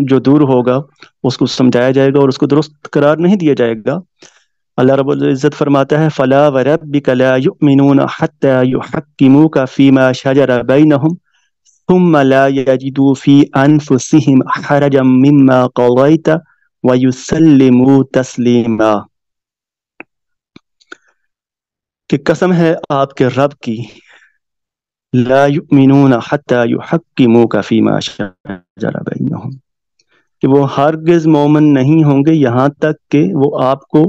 जो दूर होगा उसको समझाया जाएगा और उसको दुरुस्त करार नहीं दिया जाएगा। अल्लाह रब्बुल इज़्ज़त फरमाता है, फ़ला वरब्बिका ला युमिनूना हत्ता युहक्किमूका फ़ीमा शजरा बैनहुम थुम्मा ला यजिदू फ़ी अनफ़ुसिहिम हरजम मिम्मा क़ज़ैत व युसल्लिमू तस्लीमा। कि कसम है आपके रब की, ला युमिनूना हत्ता युहक्किमूका फ़ीमा शजरा बैनहुम, कि वो हरगिज़ मोमिन नहीं होंगे यहाँ तक कि वो आपको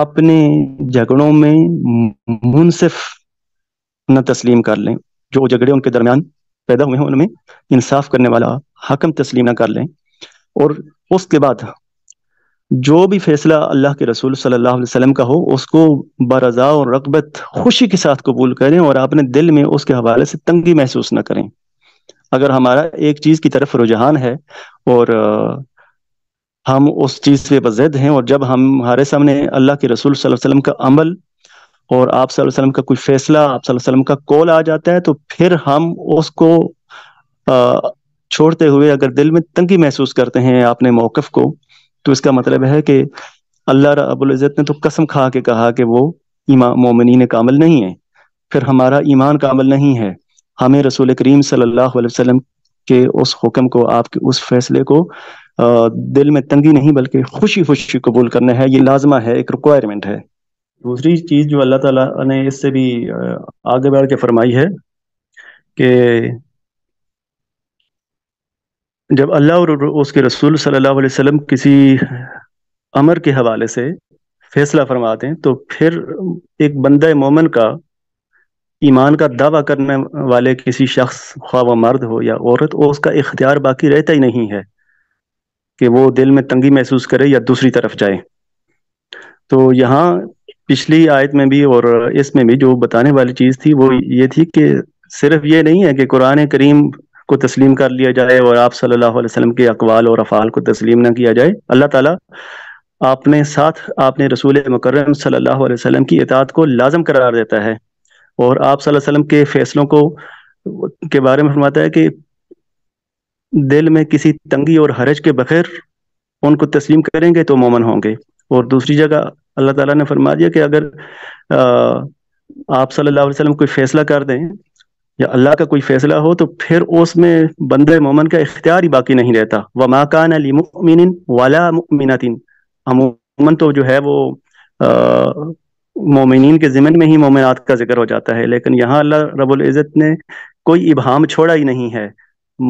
अपने झगड़ों में मुनसिफ न तस्लीम कर लें, जो झगड़े उनके दरमियान पैदा हुए हैं उनमें इंसाफ करने वाला हाकिम तस्लीम ना कर लें। और उसके बाद जो भी फैसला अल्लाह के रसूल सल्लल्लाहु अलैहि वसल्लम का हो उसको बरज़ा और रगबत खुशी के साथ कबूल करें और अपने दिल में उसके हवाले से तंगी महसूस ना करें। अगर हमारा एक चीज़ की तरफ रुझान है और हम उस चीज़ पे बज़द हैं और जब हमारे सामने अल्लाह के रसूल सल्लल्लाहु अलैहि वसल्लम का अमल और आप सल्लल्लाहु अलैहि वसल्लम का कोई फ़ैसला, आप सल्लल्लाहु अलैहि वसल्लम का कॉल आ जाता है, तो फिर हम उसको छोड़ते हुए अगर दिल में तंगी महसूस करते हैं अपने मौक़िफ़ को, तो इसका मतलब है कि अल्लाह रब्बुल इज़्ज़त ने तो कसम खा के कहा कि वो ईमान मोमिनीन कामिल नहीं है, फिर हमारा ईमान कामिल नहीं है। हमें रसूल करीम सल्लल्लाहु अलैहि वसल्लम के उस हुक्म को, आपके उस फैसले को दिल में तंगी नहीं बल्कि खुशी खुशी कबूल करना है। ये लाजमा है, एक रिक्वायरमेंट है। दूसरी चीज़ जो अल्लाह ताला ने इससे भी आगे बढ़ के फरमाई है कि जब अल्लाह और उसके रसूल सल्लल्लाहु अलैहि वसल्लम किसी अमर के हवाले से फैसला फरमाते हैं तो फिर एक बंदा मोमिन का, ईमान का दावा करने वाले किसी शख्स, ख्वाह वो मर्द हो या औरत, और उसका इख्तियार बाकी रहता ही नहीं है कि वो दिल में तंगी महसूस करे या दूसरी तरफ जाए। तो यहाँ पिछली आयत में भी और इसमें भी जो बताने वाली चीज़ थी वो ये थी कि सिर्फ ये नहीं है कि कुरान करीम को तस्लीम कर लिया जाए और आप सल्लल्लाहु अलैहि वसल्लम के अकवाल और अफ़ाल को तस्लीम ना किया जाए। अल्लाह ताला आपने साथ आपने रसूल मुकर्रम सल्लल्लाहु अलैहि वसल्लम की इताअत को लाजम करार देता है और आप सल्लल्लाहु अलैहि वसल्लम के फैसलों को के बारे में फरमाता है कि दिल में किसी तंगी और हरज के बगैर उनको तस्लीम करेंगे तो मोमिन होंगे। और दूसरी जगह अल्लाह ताला ने फरमा दिया कि अगर आप सल्लल्लाहु अलैहि वसल्लम कोई फैसला कर दें या अल्लाह का कोई फैसला हो तो फिर उसमें बंदे मोमिन का इख्तियार ही बाकी नहीं रहता। वमा कान लिमुमिनिन वला मुमिनातिन, अमूमन तो जो है वो मोमिनीन के ज़िमन में ही मोमिनात का जिक्र हो जाता है, लेकिन यहाँ अल्लाह रब्बुल इज़्ज़त ने कोई इबहाम छोड़ा ही नहीं है,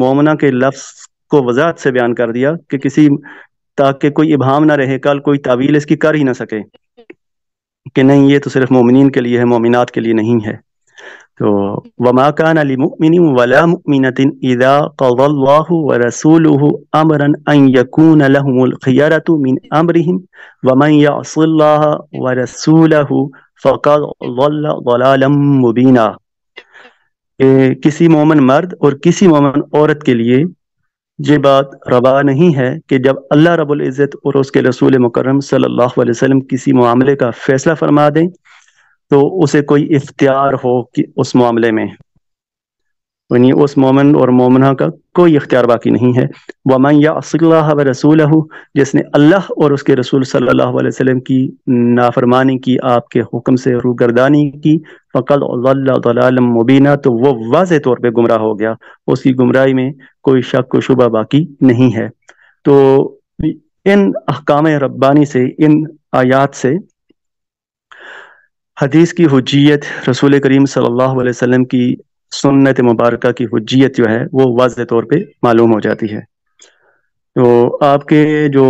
मोमना के लफ्ज़ को वजाहत से बयान कर दिया कि किसी, ताकि कोई इबहाम ना रहे, कल कोई तावील इसकी कर ही ना सके कि नहीं ये तो सिर्फ मोमिनीन के लिए है, मोमिनात के लिए नहीं है। तो वमा काना लिमुमिनिन वला मुमिनतिन इज़ा क़ज़ल्लाहु व रसूलुहु अमरन अन यकूना लहुमुल खियरतु मिन अमरिहिम व मन यअसिल्लाह व रसूलहु फ़क़द ज़ल्ला ज़लालन मुबीना। किसी मोमिन मर्द और किसी मोमिन औरत के लिए ये बात रवा नहीं है कि जब अल्लाह रब्बुल इज़्ज़त और उसके रसूल मुकर्रम सल्लल्लाहु अलैहि वसल्लम किसी मामले का फैसला फरमा दें तो उसे कोई इख्तियार हो कि उस मामले में। यानी उस मोमिन और मोमिना का कोई इख्तियार बाकी नहीं है। वमन यअसिल्लाह व रसूलहू, जिसने अल्लाह और उसके रसूल सल्लल्लाहु अलैहि वसल्लम की नाफरमानी की, आपके हुक्म से रूगर्दानी की, फ़क़द ज़ल्ल ज़लालन मुबीना, तो वो वाज़ेह तौर पर गुमराह हो गया, उसकी गुमराही में कोई शक व शुबा बाकी नहीं है। तो इन अहकाम रब्बानी से, इन आयात से, हदीस की हुज्जियत, रसूल करीम सल्लल्लाहु अलैहि वसल्लम की सुन्नत मुबारका की हुज्जियत जो है वो वाज़ेह तौर पे मालूम हो जाती है। तो आपके जो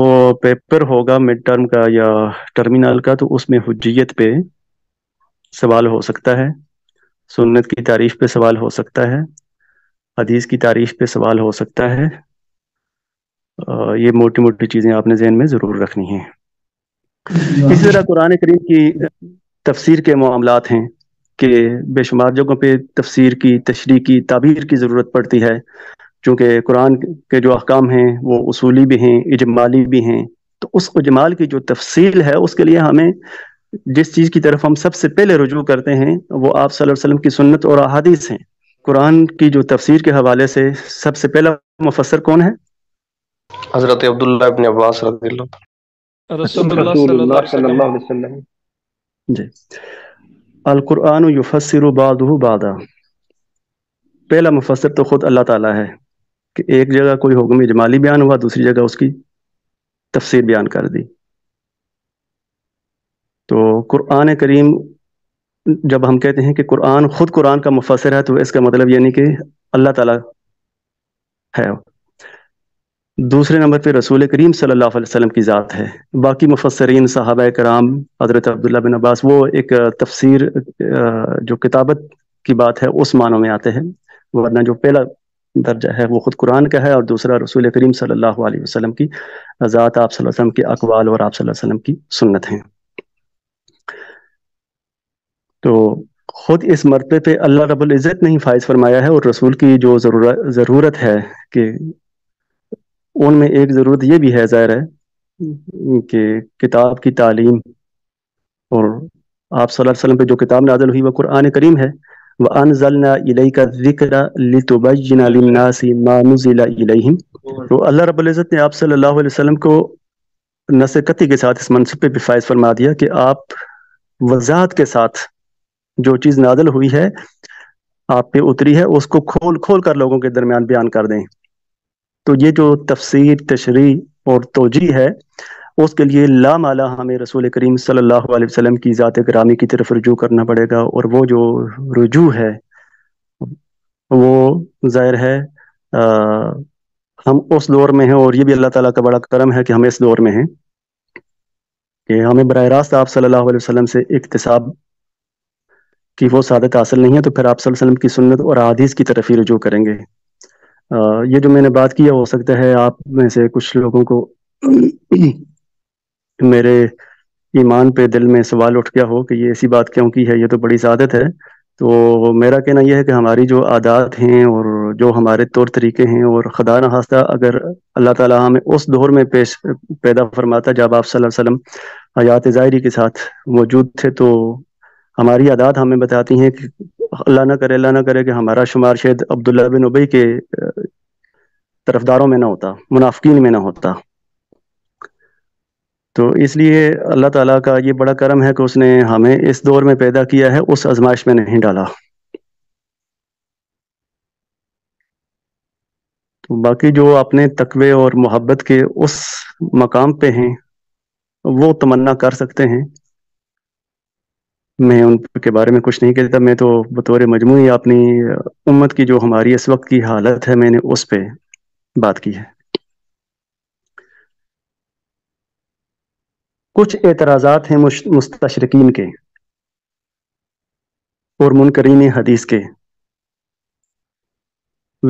पेपर होगा मिड टर्म का या टर्मिनल का, तो उसमें हुज्जियत पे सवाल हो सकता है, सुन्नत की तारीफ पे सवाल हो सकता है, हदीस की तारीफ पे सवाल हो सकता है। ये मोटी मोटी चीज़ें आपने जहन में ज़रूर रखनी है। इसी तरह कुरान करीम की तफसीर के मामलात हैं कि बेशुमार जगहों पे तफसीर की, तशरीह की, ताबीर की ज़रूरत पड़ती है, क्योंकि कुरान के जो अहकाम हैं वो उसूली भी हैं, इजमाली भी हैं। तो उस इजमाल की जो तफसील है, उसके लिए हमें जिस चीज़ की तरफ हम सबसे पहले रुजू करते हैं वो आप सल्लल्लाहु अलैहि वसल्लम की सुन्नत और अहादीस हैं। कुरान की जो तफसीर के हवाले से सबसे पहला मुफस्सर कौन है? हज़रत अब्दुल्लाह इब्न अब्बास रज़ियल्लाहु अन्हु जी। अल कुरान युफस्सिरु बादहु बादा, पहला मुफस्सिर तो खुद अल्लाह ताला है कि एक जगह कोई हुक्म इजमाली बयान हुआ, दूसरी जगह उसकी तफसीर बयान कर दी। तो कुरान करीम, जब हम कहते हैं कि कुरान खुद कुरान का मुफस्सिर है, तो इसका मतलब यानी कि अल्लाह ताला है। दूसरे नंबर पे रसूल करीम सल्लल्लाहु अलैहि वसल्लम की ज़ात है। बाकी मुफस्सरीन, सहाबा कराम, हज़रत अब्दुल्ला बिन अब्बास, वो एक तफसीर जो किताबत की बात है उस मानों में आते हैं, वरना जो पहला दर्जा है वो ख़ुद कुरान का है और दूसरा रसूल करीम सल्लल्लाहु अलैहि वसल्लम की ज़ात, आप सल्लल्लाहु अलैहि वसल्लम के अक़वाल और आप सल्लल्लाहु अलैहि वसल्लम की सुन्नत हैं। तो ख़ुद इस मरतबे पे अल्लाह रब्बुल इज़्ज़त ने ही फाइज़ फरमाया है, और रसूल की जो ज़रूरत है कि उनमें एक ज़रूरत यह भी है, ज़ाहिर है कि किताब की तालीम, और आप सल्लल्लाहु अलैहि वसल्लम पे जो किताब नाज़िल हुई वह कुरान करीम है। वअनज़लना इलैका ज़िक्रा लितुबय्यिना लिन्नासि मा नुज़िला इलैहिम, तो अल्लाह रब्बुल इज़्ज़त ने आप सल्लल्लाहु अलैहि वसल्लम को नसीहत के साथ इस मनसब पर फाइज़ फरमा दिया कि आप वजाहत के साथ जो चीज़ नाज़िल हुई है, आप पे उतरी है, उसको खोल खोल कर लोगों के दरमियान बयान कर दें। तो ये जो तफसीर, तशरीह और तौजीह है, उसके लिए लामाला हमें रसूल करीम सल्लल्लाहु अलैहि वसल्लम की ज़ात गिरामी की तरफ रुजू करना पड़ेगा, और वो जो रुजू है वो ज़ाहिर है हम उस दौर में हैं, और ये भी अल्लाह ताला का बड़ा करम है कि हम इस दौर में हैं कि हमें बराह रास्त आप सल्लल्लाहु अलैहि वसल्लम से इक्तिसाब की वो सादत हासिल नहीं है, तो फिर आप सल्लल्लाहु अलैहि वसल्लम की सुन्नत और अहादीस की तरफ ही रुजू करेंगे। ये जो मैंने बात की है, हो सकता है आप में से कुछ लोगों को मेरे ईमान पे दिल में सवाल उठ गया हो कि ये ऐसी बात क्यों की है, ये तो बड़ी सादत है। तो मेरा कहना यह है कि हमारी जो आदात हैं और जो हमारे तौर तरीके हैं, और खुदा न खास्ता अगर अल्लाह ताला हमें उस दौर में पैदा फरमाता जब आप सल्लल्लाहु अलैहि वसल्लम हयात ज़ाहिरी के साथ मौजूद थे, तो हमारी आदात हमें बताती हैं कि अल्लाह ना करे कि हमारा शुमार शायद अब्दुल्ला बिन उबई के तरफदारों में ना होता, मुनाफिकीन में ना होता। तो इसलिए अल्लाह ताला का ये बड़ा करम है कि उसने हमें इस दौर में पैदा किया है, उस आजमाइश में नहीं डाला। तो बाकी जो अपने तकवे और मोहब्बत के उस मकाम पे हैं वो तमन्ना कर सकते हैं, मैं उनके बारे में कुछ नहीं कहता। मैं तो बतौर मजमूई अपनी उम्मत की जो हमारी इस वक्त की हालत है, मैंने उस पे बात की है। कुछ एतराज़ात हैं मुस्तशरकीन के और मुनकरीन हदीस के,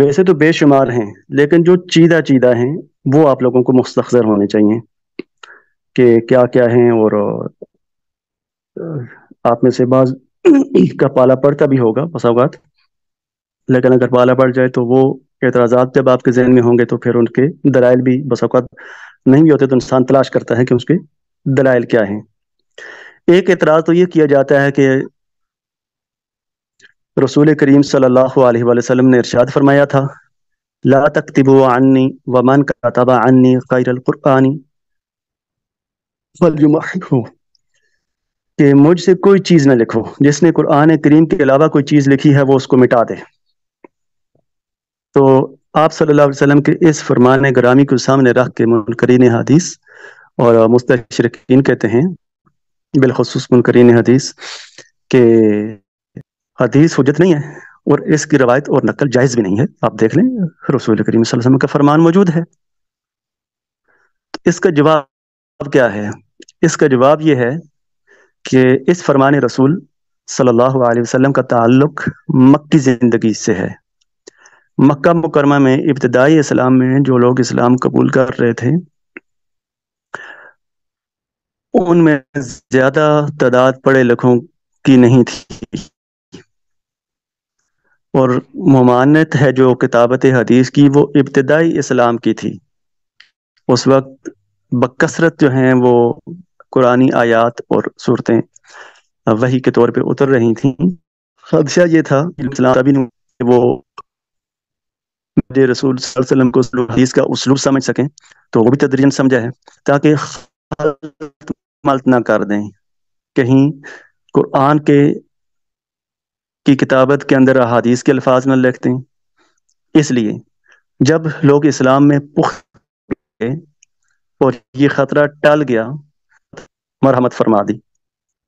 वैसे तो बेशुमार हैं, लेकिन जो चीदा चीदा हैं वो आप लोगों को मुस्तखज़र होने चाहिए कि क्या क्या हैं, और आप में से बाज का पाला पड़ता भी होगा बस औक़ात, लेकिन अगर पाला पड़ जाए तो वो एतराज़ात जब आपके जहन में होंगे तो फिर उनके दलाइल भी बस औक़ात नहीं भी होते, तो इंसान तलाश करता है कि उसके दलाइल क्या हैं। एक एतराज़ तो ये किया जाता है कि रसूल करीम सल्लल्लाहु अलैहि वसल्लम ने इरशाद फरमाया था, ला तक्तिबू अन्नी वमन कतबा अन्नी गैरल कुरानी फल्युमहू, कि मुझसे कोई चीज़ ना लिखो, जिसने कुरान करीम के अलावा कोई चीज़ लिखी है वो उसको मिटा दे। तो आप सल्लल्लाहु अलैहि वसल्लम के इस फरमान ग्रामी को सामने रख के मुनकरीन हदीस और मुस्तशरिकीन कहते हैं, बिलखसूस मुनकरीन हदीस, के हदीस हुज्जत नहीं है और इसकी रवायत और नकल जायज़ भी नहीं है। आप देख लें रसूल करीम सल्लल्लाहु अलैहि वसल्लम का फरमान मौजूद है। तो इसका जवाब क्या है? इसका जवाब ये है कि इस फरमान रसूल सल्लल्लाहु अलैहि वसल्लम का ताल्लुक मक्की ज़िंदगी से है। मक्का मुकरमा में इब्तदाई इस्लाम में जो लोग इस्लाम कबूल कर रहे थे, उनमें ज़्यादा तादाद पढ़े लिखों की नहीं थी, और ममानत है जो किताबत हदीस की वो इब्तदाई इस्लाम की थी। उस वक्त बकसरत जो हैं वो कुरानी आयात और सूरतें वही के तौर पे उतर रही थीं। खदशा ये था वो रसूल सल्लल्लाहु अलैहि वसल्लम को हदीस का उसलूब समझ सकें, तो वो भी तदरीजन समझा है ताकि गलत ना कर दें, कहीं कुरान के की किताबत के अंदर अहादीस के अल्फाज न लिखते हैं। इसलिए जब लोग इस्लाम में पुख्ता हुए और ये ख़तरा टल गया, मरहमत फरमा दी,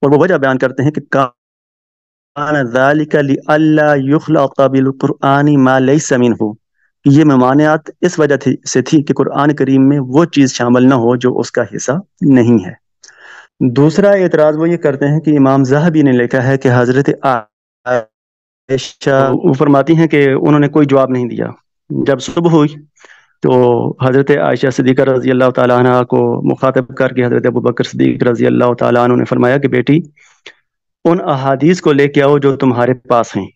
और वो वजह बयान करते हैं कि कान ज़ालिका लिअल्ला युख़्लक़ बिल-क़ुरआनी मा लैसा मिन्हु, ये ममानियात इस वजह से थी कि कुरान करीम में वो चीज़ शामिल ना हो जो उसका हिस्सा नहीं है। दूसरा एतराज़ वो ये करते हैं कि इमाम ज़हबी ने लिखा है कि हज़रत आयशा फरमाती हैं कि उन्होंने कोई जवाब नहीं दिया। जब सुबह हुई तो हज़रत आयशा सिद्दीक़ा रज़ी अल्लाह ताला अन्हा को मुखातब करके हज़रत अबू बकर सिद्दीक़ रज़ी अल्लाह ताला अन्हु ने फरमाया कि बेटी, उन अहादीस को लेके आओ जो तुम्हारे पास हैं।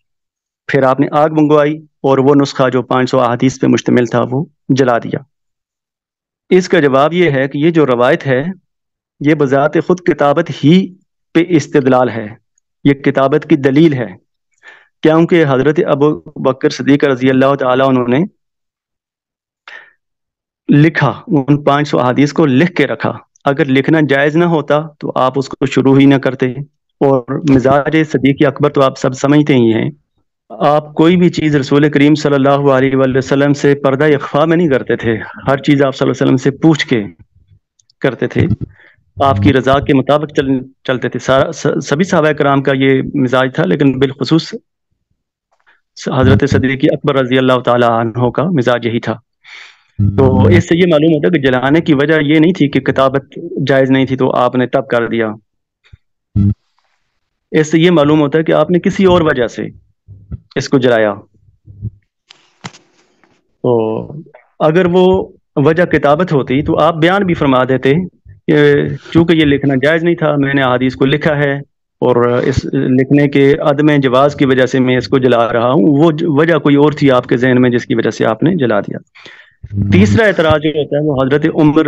फिर आपने आग मंगवाई और वो नुस्खा जो 500 अहादीस पे मुश्तमिल था वो जला दिया। इसका जवाब ये है कि ये जो रवायत है ये बज़ात ख़ुद किताबत ही पे इस्तिदलाल है, ये किताबत की दलील है, क्योंकि हज़रत अबू बकर सिद्दीक़ रज़ी अल्लाह ताला उन्होंने लिखा, उन 500 अहादीस को लिख के रखा। अगर लिखना जायज़ ना होता तो आप उसको शुरू ही ना करते, और मिजाज सिद्दीक़ अकबर तो आप सब समझते ही हैं। आप कोई भी चीज़ रसूल करीम सल्लल्लाहु अलैहि वसल्लम से पर्दा इख्फा में नहीं करते थे, हर चीज़ आप सल्लल्लाहु अलैहि वसल्लम से पूछ के करते थे, आपकी रजा के मुताबिक चलते थे। सभी सहाबा कराम का ये मिजाज था, लेकिन बिलखसूस हज़रत सिद्दीक़ अकबर रज़ी अल्लाह ताला अन्हु का मिजाज यही था। तो इससे ये मालूम होता कि जलाने की वजह ये नहीं थी कि किताबत जायज़ नहीं थी तो आपने तब कर दिया, इससे ये मालूम होता है कि आपने किसी और वजह से इसको जलाया। तो अगर वो वजह किताबत होती तो आप बयान भी फरमा देते, चूंकि ये लिखना जायज़ नहीं था, मैंने अहादीस को लिखा है और इस लिखने के अदम जवाज़ की वजह से मैं इसको जला रहा हूँ, वो वजह कोई और थी आपके जहन में जिसकी वजह से आपने जला दिया। तीसरा एतराज़ जो होता है वो हज़रत उमर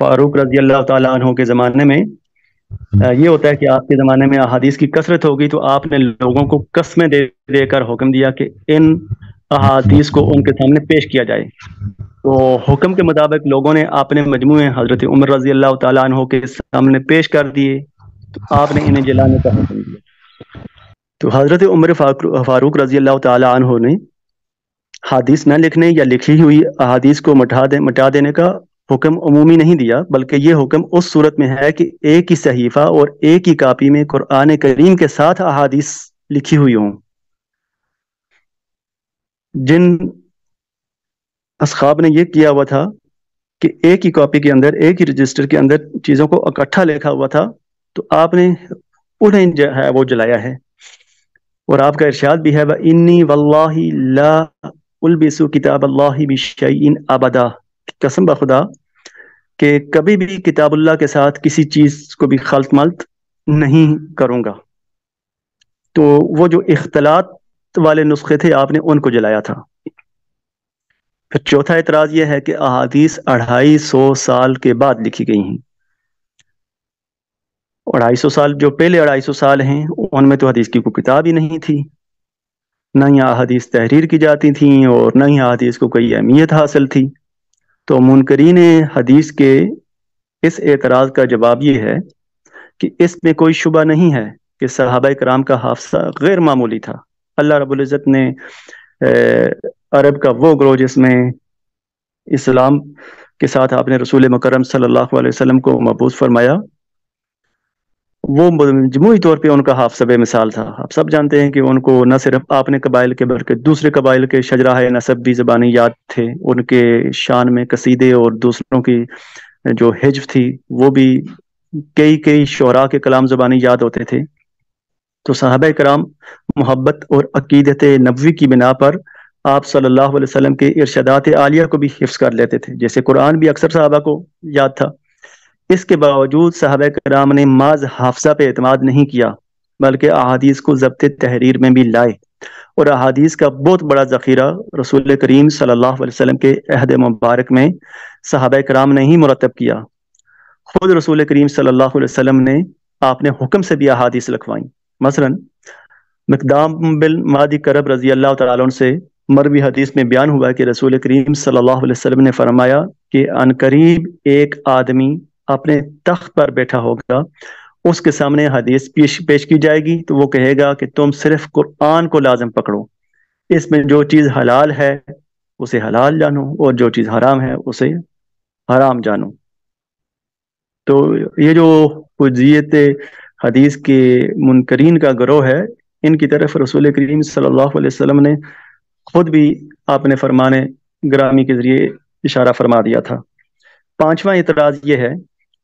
फारूक रज़ी अल्लाह ताला अन्हु के ज़माने में ये होता है कि आपके ज़माने में अहादीस की कसरत होगी, तो आपने लोगों को कसमें दे देकर हुक्म दिया कि इन अहादीस को उनके सामने पेश किया जाए। तो हुक्म के मुताबिक लोगों ने अपने मजमूए हज़रत उमर रज़ी अल्लाह ताला अन्हु के सामने पेश कर दिए, तो आपने इन्हें जलाने का हुक्म दिया। तो हज़रत उमर फारूक रज़ी अल्लाह ताला अन्हु ने हादीस न लिखने या लिखी हुई अहादीस को मटा देने का हुक्म अमूमी नहीं दिया, बल्कि ये हुक्म उस सूरत में है कि एक ही सहीफ़ा और एक ही कापी में कुरान करीम के साथ अहादीस लिखी हुई हों। जिन असहाब ने यह किया हुआ था कि एक ही कॉपी के अंदर, एक ही रजिस्टर के अंदर चीज़ों को इकट्ठा लिखा हुआ था, तो आपने उन्हें जो है वो जलाया है। और आपका इरशाद भी है, वह इन्नी वल्लाही ला उल्बिसु किताब अल्लाही बिशैइन अबदा, कसम बखुदा के कभी भी किताबुल्लाह के साथ किसी चीज़ को भी खलत मलत नहीं करूँगा। तो वो जो इख्तलात वाले नुस्खे थे आपने उनको जलाया था। फिर चौथा एतराज़ यह है कि अहादीस 250 साल के बाद लिखी गई हैं, 250 साल जो पहले 250 साल हैं उनमें तो हदीस की कोई किताब ही नहीं थी, ना ही अहादीस तहरीर की जाती थी और ना ही अहादीस को कोई अहमियत हासिल थी। तो मुनकरीन हदीस के इस एतराज़ का जवाब ये है कि इसमें कोई शुबा नहीं है कि सहाबा कराम का हाफसा गैर मामूली था। अल्लाह रब्बुल इज़्ज़त ने अरब का वो ग्रोह जिसमें इस्लाम के साथ आपने रसूल मकरम सल्लल्लाहु अलैहि वसल्लम को महबूस फरमाया, वो मजमूई तौर पे उनका हाफसब मिसाल था। आप सब जानते हैं कि उनको न सिर्फ आपने कबाइल के बल्कि दूसरे कबाइल के शजराए नसब भी ज़बानी याद थे। उनके शान में कसीदे और दूसरों की जो हिज्फ थी वो भी कई शोरा के कलाम ज़बानी याद होते थे। तो सहाबा कराम मोहब्बत और अक़ीदत नबवी की बिना पर आप सल्लल्लाहु अलैहि वसल्लम के इर्शादात आलिया को भी हिफ्ज़ कर लेते थे, जैसे कुरान भी अक्सर सहाबा को याद था। इसके बावजूद सहाबा कराम ने माज हाफजा पे एतमाद नहीं किया बल्कि अहादीस को ज़ब्त तहरीर में भी लाए और अहादीस का बहुत बड़ा ज़ख़ीरा रसूल करीम सल्लल्लाहु अलैहि वसल्लम के अहद मुबारक में सहाबा कराम ने ही मुरतब किया। खुद रसूल करीम सल्लल्लाहु अलैहि वसल्लम ने आपने हुक्म से भी अहादीस लिखवाई। मसलन मिक़दाम बिन मादी करब रज़ी अल्लाह तआला अन्हु से मरवी हदीस में बयान हुआ कि रसूल करीम सल्लल्लाहु अलैहि वसल्लम ने फरमाया कि अनकरीब एक आदमी अपने तख्त पर बैठा होगा, उसके सामने हदीस पेश की जाएगी तो वो कहेगा कि तुम सिर्फ कुरान को लाजम पकड़ो, इसमें जो चीज़ हलाल है उसे हलाल जानो और जो चीज़ हराम है उसे हराम जानो। तो ये जो फजीयत हदीस के मुनकरीन का गिरोह है, इनकी तरफ रसूल करीम सल्लल्लाहु अलैहि वसल्लम ने खुद भी आपने फरमान ग्रामी के ज़रिए इशारा फरमा दिया था। पाँचवा एतराज़ ये है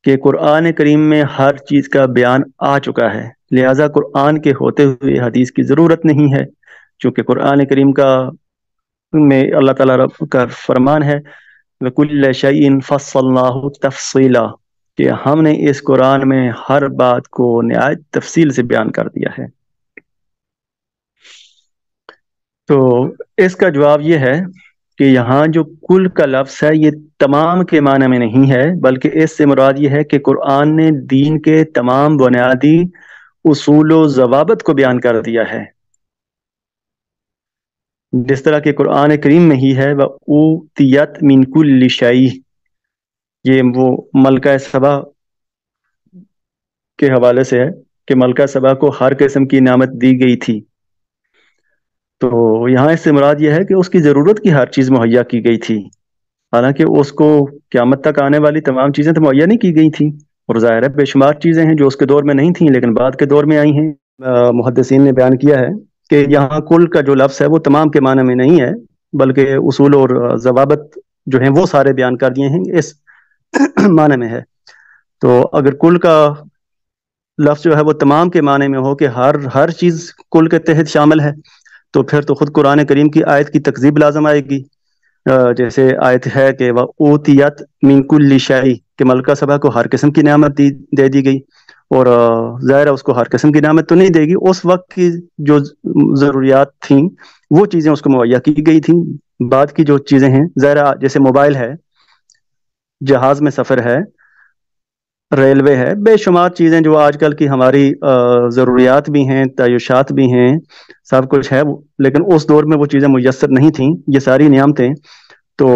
कि कुरान करीम में हर चीज़ का बयान आ चुका है, लिहाजा कुरान के होते हुए हदीस की ज़रूरत नहीं है, चूँकि कुरान करीम का में अल्लाह ताला का फरमान है वकुल्ल शैइन फस्सलनाहु तफ़सीला, कि हमने इस कुरान में हर बात को निहायत तफसील से बयान कर दिया है। तो इसका जवाब यह है कि यहाँ जो कुल का लफ्ज़ है ये तमाम के माने में नहीं है, बल्कि इससे मुराद ये है कि कुरान ने दीन के तमाम बुनियादी उसूल व ज़वाबित को बयान कर दिया है। जिस तरह के कुरान करीम में ही है व ऊतियत मिन कुल्लि शै, ये वो मलका सबा के हवाले से है कि मलका सबा को हर किस्म की इनामत दी गई थी। तो यहाँ इससे मुराद यह है कि उसकी ज़रूरत की हर चीज़ मुहैया की गई थी, हालांकि उसको क़यामत तक आने वाली तमाम चीज़ें तो मुहैया नहीं की गई थी और ज़ाहिर है बेशुमार चीज़ें हैं जो उसके दौर में नहीं थीं लेकिन बाद के दौर में आई हैं। मुहद्दिसीन ने बयान किया है कि यहाँ कुल का जो लफ्ज़ है वो तमाम के माने में नहीं है, बल्कि उसूल और ज़वाबत जो हैं वो सारे बयान कर दिए हैं इस माने में है। तो अगर कुल का लफ्ज़ जो है वो तमाम के माने में हो कि हर चीज़ कुल के तहत शामिल है, तो फिर तो खुद कुरान करीम की आयत की तकज़ीब लाजम आएगी। जैसे आयत है कि वह ओतियत मिन कुल्लि शै, कि मलका सबा को हर किस्म की नियामत दे दी गई, और ज़ाहिर उसको हर किस्म की नियामत तो नहीं देगी, उस वक्त की जो ज़रूरियात थी वो चीज़ें उसको मुहैया की गई थी। बाद की जो चीज़ें हैं ज़ाहिर जैसे मोबाइल है, जहाज में सफर है, रेलवे है, बेशुमार चीज़ें जो आजकल की हमारी ज़रूरियात भी हैं, तयुशात भी हैं, सब कुछ है, लेकिन उस दौर में वो चीज़ें मुयस्सर नहीं थीं ये सारी नियामतें। तो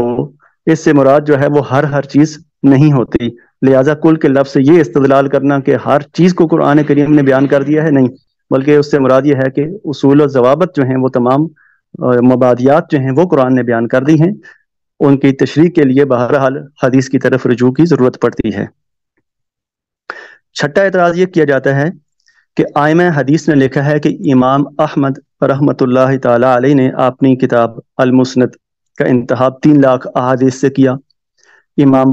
इससे मुराद जो है वो हर चीज़ नहीं होती, लिहाजा कुल के लफ्ज़ से ये इस्तदलाल करना कि हर चीज़ को कुरान करीम ने बयान कर दिया है, नहीं, बल्कि उससे मुराद ये है कि उसूल और ज़वाबत जो हैं वो तमाम मबादियात जो हैं वो कुरान ने बयान कर दी हैं, उनकी तशरीह के लिए बहरहाल हदीस की तरफ रुजू की ज़रूरत पड़ती है। छठा एतराज़ ये किया जाता है कि आइम्मा हदीस ने लिखा है कि इमाम अहमद रहमतुल्लाह ताला अलैह ने अपनी किताब अल-मुस्नद का इंतहाब 3 लाख अहादीस से किया। इमाम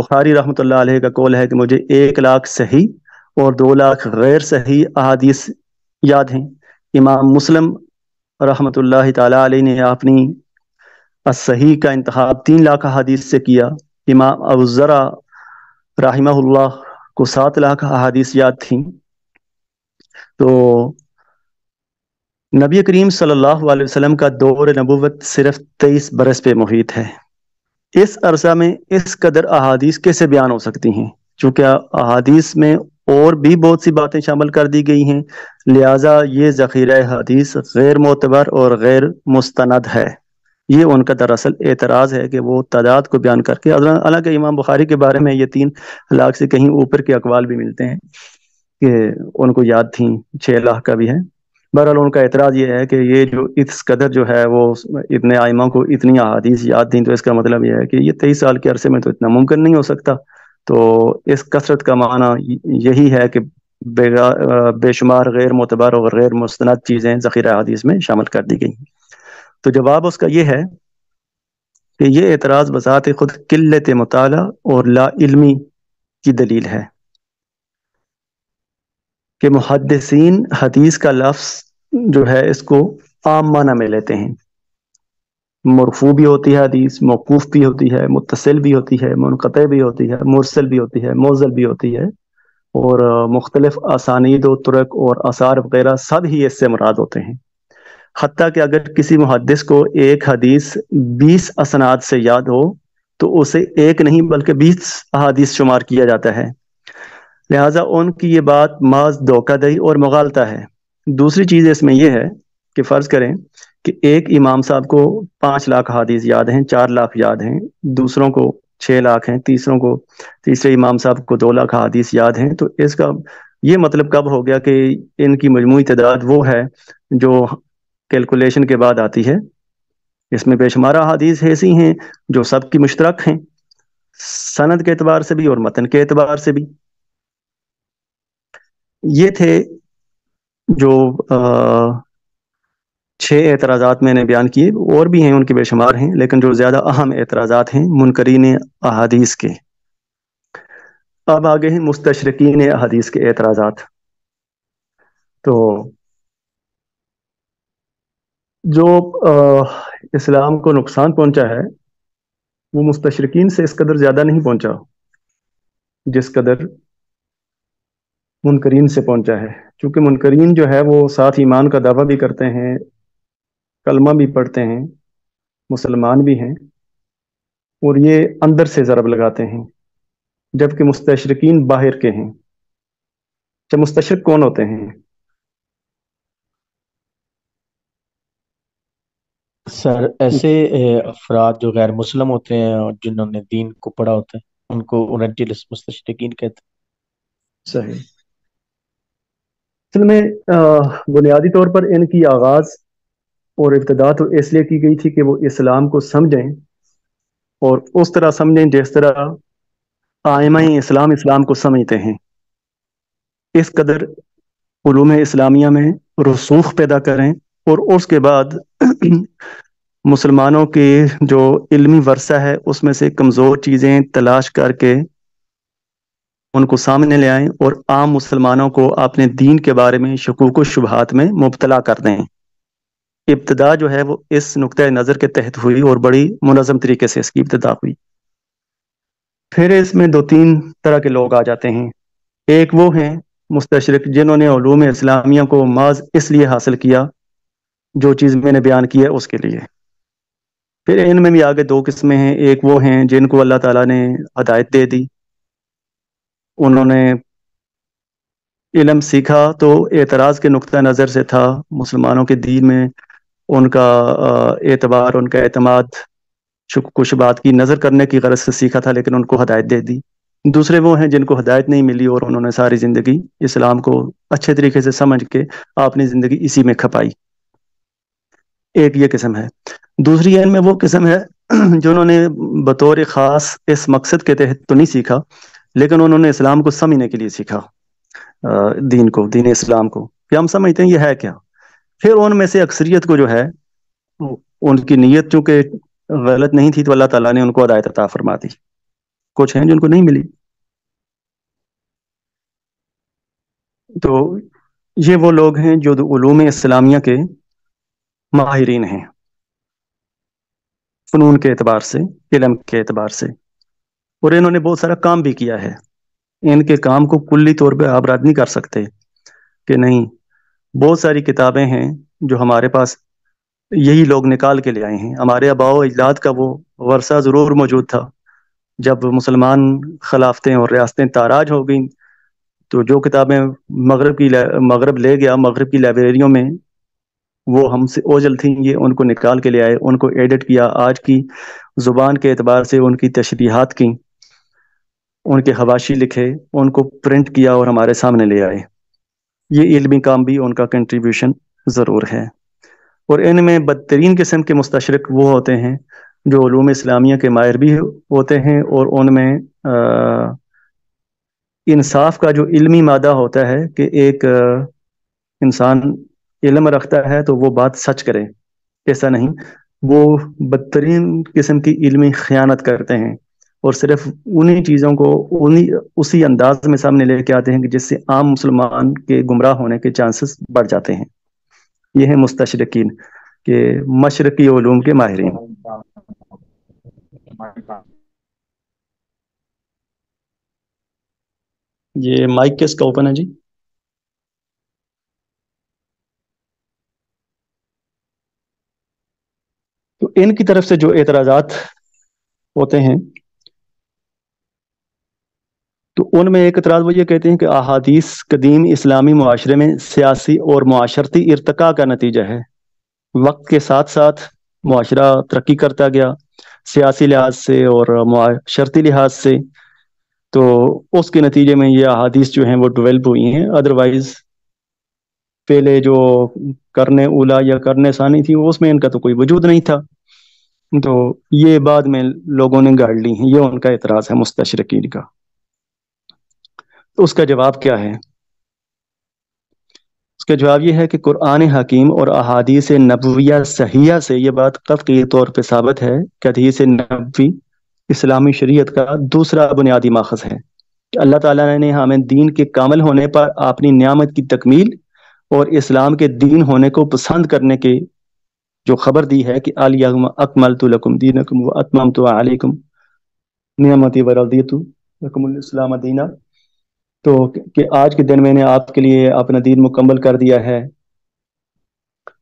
बुखारी रहमतुल्लाह अलैह का कौल है कि मुझे 1 लाख सही और 2 लाख गैर सही अहादीस याद हैं। इमाम मुस्लिम रहमतुल्लाह ताला अलैह ने अपनी सही का इंतखाब 3 लाख अहादीस से किया। इमाम अबू ज़रा रहिमहुल्लाह को 7 लाख अहादीस याद थी। तो नबी करीम सल्लल्लाहु अलैहि वसल्लम का दौर नबुव्वत सिर्फ 23 बरस पे मुहीत है। इस अरसा में इस कदर अहादीस कैसे बयान हो सकती हैं, चूँकि अहादीस में और भी बहुत सी बातें शामिल कर दी गई हैं, लिहाजा ये ज़ख़ीरा हदीस गैर मोतबर और गैर मुस्तनद है। ये उनका दरअसल एतराज़ है कि वो तादाद को बयान करके, हालांकि इमाम बुखारी के बारे में ये 3 लाख से कहीं ऊपर के अकवाल भी मिलते हैं कि उनको याद थी, 6 लाख का भी है। बहरहाल उनका एतराज़ ये है कि ये जो इस कदर जो है वो इतने आइमा को इतनी अहादीस याद थी, तो इसका मतलब ये है कि ये 23 साल के अरसे में तो इतना मुमकिन नहीं हो सकता। तो इस कसरत का माना यही है कि बेशुमार गैर मोतबर और गैर मुस्तनद चीज़ें ज़ख़ीरा हदीस में शामिल कर दी गई। तो जवाब उसका ये है कि ये एतराज़ बज़ात खुद किल्लत मुताला और ला इल्मी की दलील है कि मुहद्दिसीन हदीस का लफ्ज़ जो है इसको आम माना में लेते हैं। मरफू भी होती है हदीस, मौकूफ़ भी होती है, मुत्तसिल भी होती है, मुनक़ते भी होती है, मुरसल भी होती है, मौज़ल भी होती है, और मुख्तलिफ असानीद व तुरक और आसार वगैरह सब ही इससे मुराद होते हैं। हत्ता कि अगर किसी मुहद्दिस को एक हदीस 20 असनाद से याद हो तो उसे एक नहीं बल्कि 20 अहादीस शुमार किया जाता है। लिहाजा उनकी ये बात माज धोखादही और मुगालता है। दूसरी चीज़ इसमें यह है कि फ़र्ज़ करें कि एक इमाम साहब को 5 लाख हदीस याद हैं, 4 लाख याद हैं, दूसरों को 6 लाख हैं, तीसरे इमाम साहब को 2 लाख हदीस याद हैं। तो इसका ये मतलब कब हो गया कि इनकी मजमूई तादाद वो है जो कैलकुलेशन के बाद आती है। इसमें बेशुमारा हदीस ऐसी हैं जो सबकी मुश्तरक हैं, सनद के एतबार से भी और मतन के एतबार से भी। ये थे जो 6 एतराज़ात मैंने बयान किए, और भी हैं, उनके बेशुमार हैं, लेकिन जो ज़्यादा अहम एतराज़ात हैं मुनकरीन अहादीस के। अब आगे हैं मुस्तशरकीन अहादीस के एतराज़ात। तो जो इस्लाम को नुकसान पहुंचा है वो मुस्तशरकीन से इस कदर ज़्यादा नहीं पहुंचा जिस कदर मुनकरीन से पहुंचा है, क्योंकि मुनकरीन जो है वो साथ ईमान का दावा भी करते हैं, कलमा भी पढ़ते हैं, मुसलमान भी हैं, और ये अंदर से ज़रब लगाते हैं, जबकि मुस्तशरकीन बाहर के हैं। जब मुस्तशरक कौन होते हैं? सर ऐसे अफराद जो गैर मुस्लिम होते हैं और जिन्होंने दीन को पढ़ा होता है उनको ओरिएंटलिस्ट मुस्तशरकीन कहते हैं। सही असल में बुनियादी तौर पर इनकी आगाज़ और इब्तिदा तो इसलिए की गई थी कि वो इस्लाम को समझें और उस तरह समझें जिस तरह आइमाए इस्लाम इस्लाम को समझते हैं। इस कदर उलूम इस्लामिया में रसूख पैदा करें और उसके बाद मुसलमानों के जो इल्मी वर्सा है उसमें से कमज़ोर चीज़ें तलाश करके उनको सामने ले आएँ और आम मुसलमानों को अपने दीन के बारे में शकूक व शुबहात में मुबतला कर दें। इब्तिदा जो है वो इस नुक्ते नज़र के तहत हुई और बड़ी मुनज़्ज़म तरीके से इसकी इब्तिदा हुई। फिर इसमें 2-3 तरह के लोग आ जाते हैं। एक वो हैं मुस्तशरिक जिन्होंने उलूम इस्लामिया को महज इसलिए हासिल किया जो चीज़ मैंने बयान की है उसके लिए। फिर इनमें भी आगे 2 किस्में हैं। एक वो हैं जिनको अल्लाह ताला ने हदायत दे दी, उन्होंने इल्म सीखा तो एतराज़ के नुक्ता नज़र से था, मुसलमानों के दीन में उनका एतबार, उनका एतमाद शक शुबहात की नज़र करने की गरज से सीखा था, लेकिन उनको हदायत दे दी। दूसरे वो हैं जिनको हदायत नहीं मिली और उन्होंने सारी ज़िंदगी इस्लाम को अच्छे तरीके से समझ के अपनी ज़िंदगी इसी में खपाई। एक ये किस्म है। दूसरी एन में वो किस्म है जिन्होंने बतौर ख़ास इस मकसद के तहत तो नहीं सीखा लेकिन उन्होंने इस्लाम को समझने के लिए सीखा, दीन को, दीन इस्लाम को कि हम समझते हैं ये है क्या। फिर उनमें से अक्सरियत को जो है उनकी नीयत चूँकि गलत नहीं थी तो अल्लाह ताला ने उनको हिदायत अता फरमा दी। कुछ हैं जिनको नहीं मिली। तो ये वो लोग हैं जो उलूम इस्लामिया के माहिरीन हैं, फ़नून के एतबार से, इल्म के एतबार से, और इन्होंने बहुत सारा काम भी किया है। इनके काम को कुल्ली तौर पर आबराद नहीं कर सकते कि नहीं। बहुत सारी किताबें हैं जो हमारे पास यही लोग निकाल के ले आए हैं। हमारे आबाओ अजदाद का वो वर्षा ज़रूर मौजूद था। जब मुसलमान खिलाफतें और रियासतें ताराज हो गई तो जो किताबें मगरब ले गया, मगरब की लाइब्रेरियों में वो हमसे ओझल थीं, ये उनको निकाल के ले आए, उनको एडिट किया, आज की ज़ुबान के एतबार से उनकी तशरीहात की, उनके हवाशी लिखे, उनको प्रिंट किया और हमारे सामने ले आए। ये इल्मी काम भी उनका कंट्रीब्यूशन ज़रूर है। और इनमें बदतरीन किस्म के मुस्तशरक वो होते हैं जो उलूम इस्लामिया के माहिर भी होते हैं और उनमें इंसाफ का जो इल्मी मादा होता है कि एक इंसान इल्म रखता है तो वो बात सच करे, ऐसा नहीं, वो बदतरीन किस्म की इल्मी ख़यानत करते हैं और सिर्फ उन्हीं चीज़ों को उसी अंदाज में सामने लेके आते हैं कि जिससे आम मुसलमान के गुमराह होने के चांसेस बढ़ जाते हैं। ये है मुस्तशरकीन के मशरकी उलूम के माहिरीन। ये माइक किसका ओपन है जी? तो इनकी तरफ से जो एतराजात होते हैं तो उनमें एक एतराज वो ये कहते हैं कि अहादीस कदीम इस्लामी मुआशरे में सियासी और मुआशरती इरतका का नतीजा है। वक्त के साथ साथ मुआशरा तरक्की करता गया सियासी लिहाज से और मुआशरती लिहाज से, तो उसके नतीजे में ये अहादीस जो हैं वो डेवलप हुई हैं। अदरवाइज पहले जो करने उला या करने सानी थी उसमें इनका तो कोई वजूद नहीं था, तो ये बाद में लोगों ने गाड़ ली है। ये उनका एतराज़ है मुस्तशरकीन का। तो उसका जवाब क्या है? उसका जवाब यह है कि कुरान हकीम और अहादीस नबविया सहिया से ये बात कतई तौर पर साबित है कि हदीस नबवी इस्लामी शरीयत का दूसरा बुनियादी माखज़ है कि अल्लाह ताला ने हमें दीन के कामिल होने पर अपनी नियामत की तकमील और इस्लाम के दीन होने को पसंद करने के जो खबर दी है कि अल यौम अकमलतु लकुम दीनकुम व अतममतु अलैकुम नियमती व रज़ीतु लकुमुल इस्लाम दीना, तो कि आज के दिन मैंने आपके लिए अपना दीन मुकम्मल कर दिया है।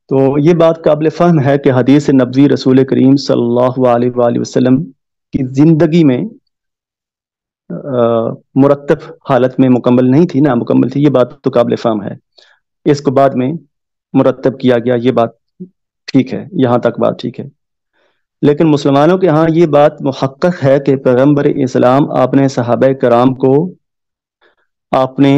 तो ये बात काबिल फहम है कि हदीस नबवी रसूल करीम सल्लल्लाहु अलैहि वसल्लम की ज़िंदगी में मुरत्तब हालत में मुकम्मल नहीं थी, नामुकम्मल थी, ये बात तो काबिल फहम है। इसको बाद में मुरत्तब किया गया, ये बात ठीक है, यहाँ तक बात ठीक है। लेकिन मुसलमानों के यहाँ ये बात मुहक्कक़ है कि पैगम्बर इस्लाम आपने सहाबा कराम को आपने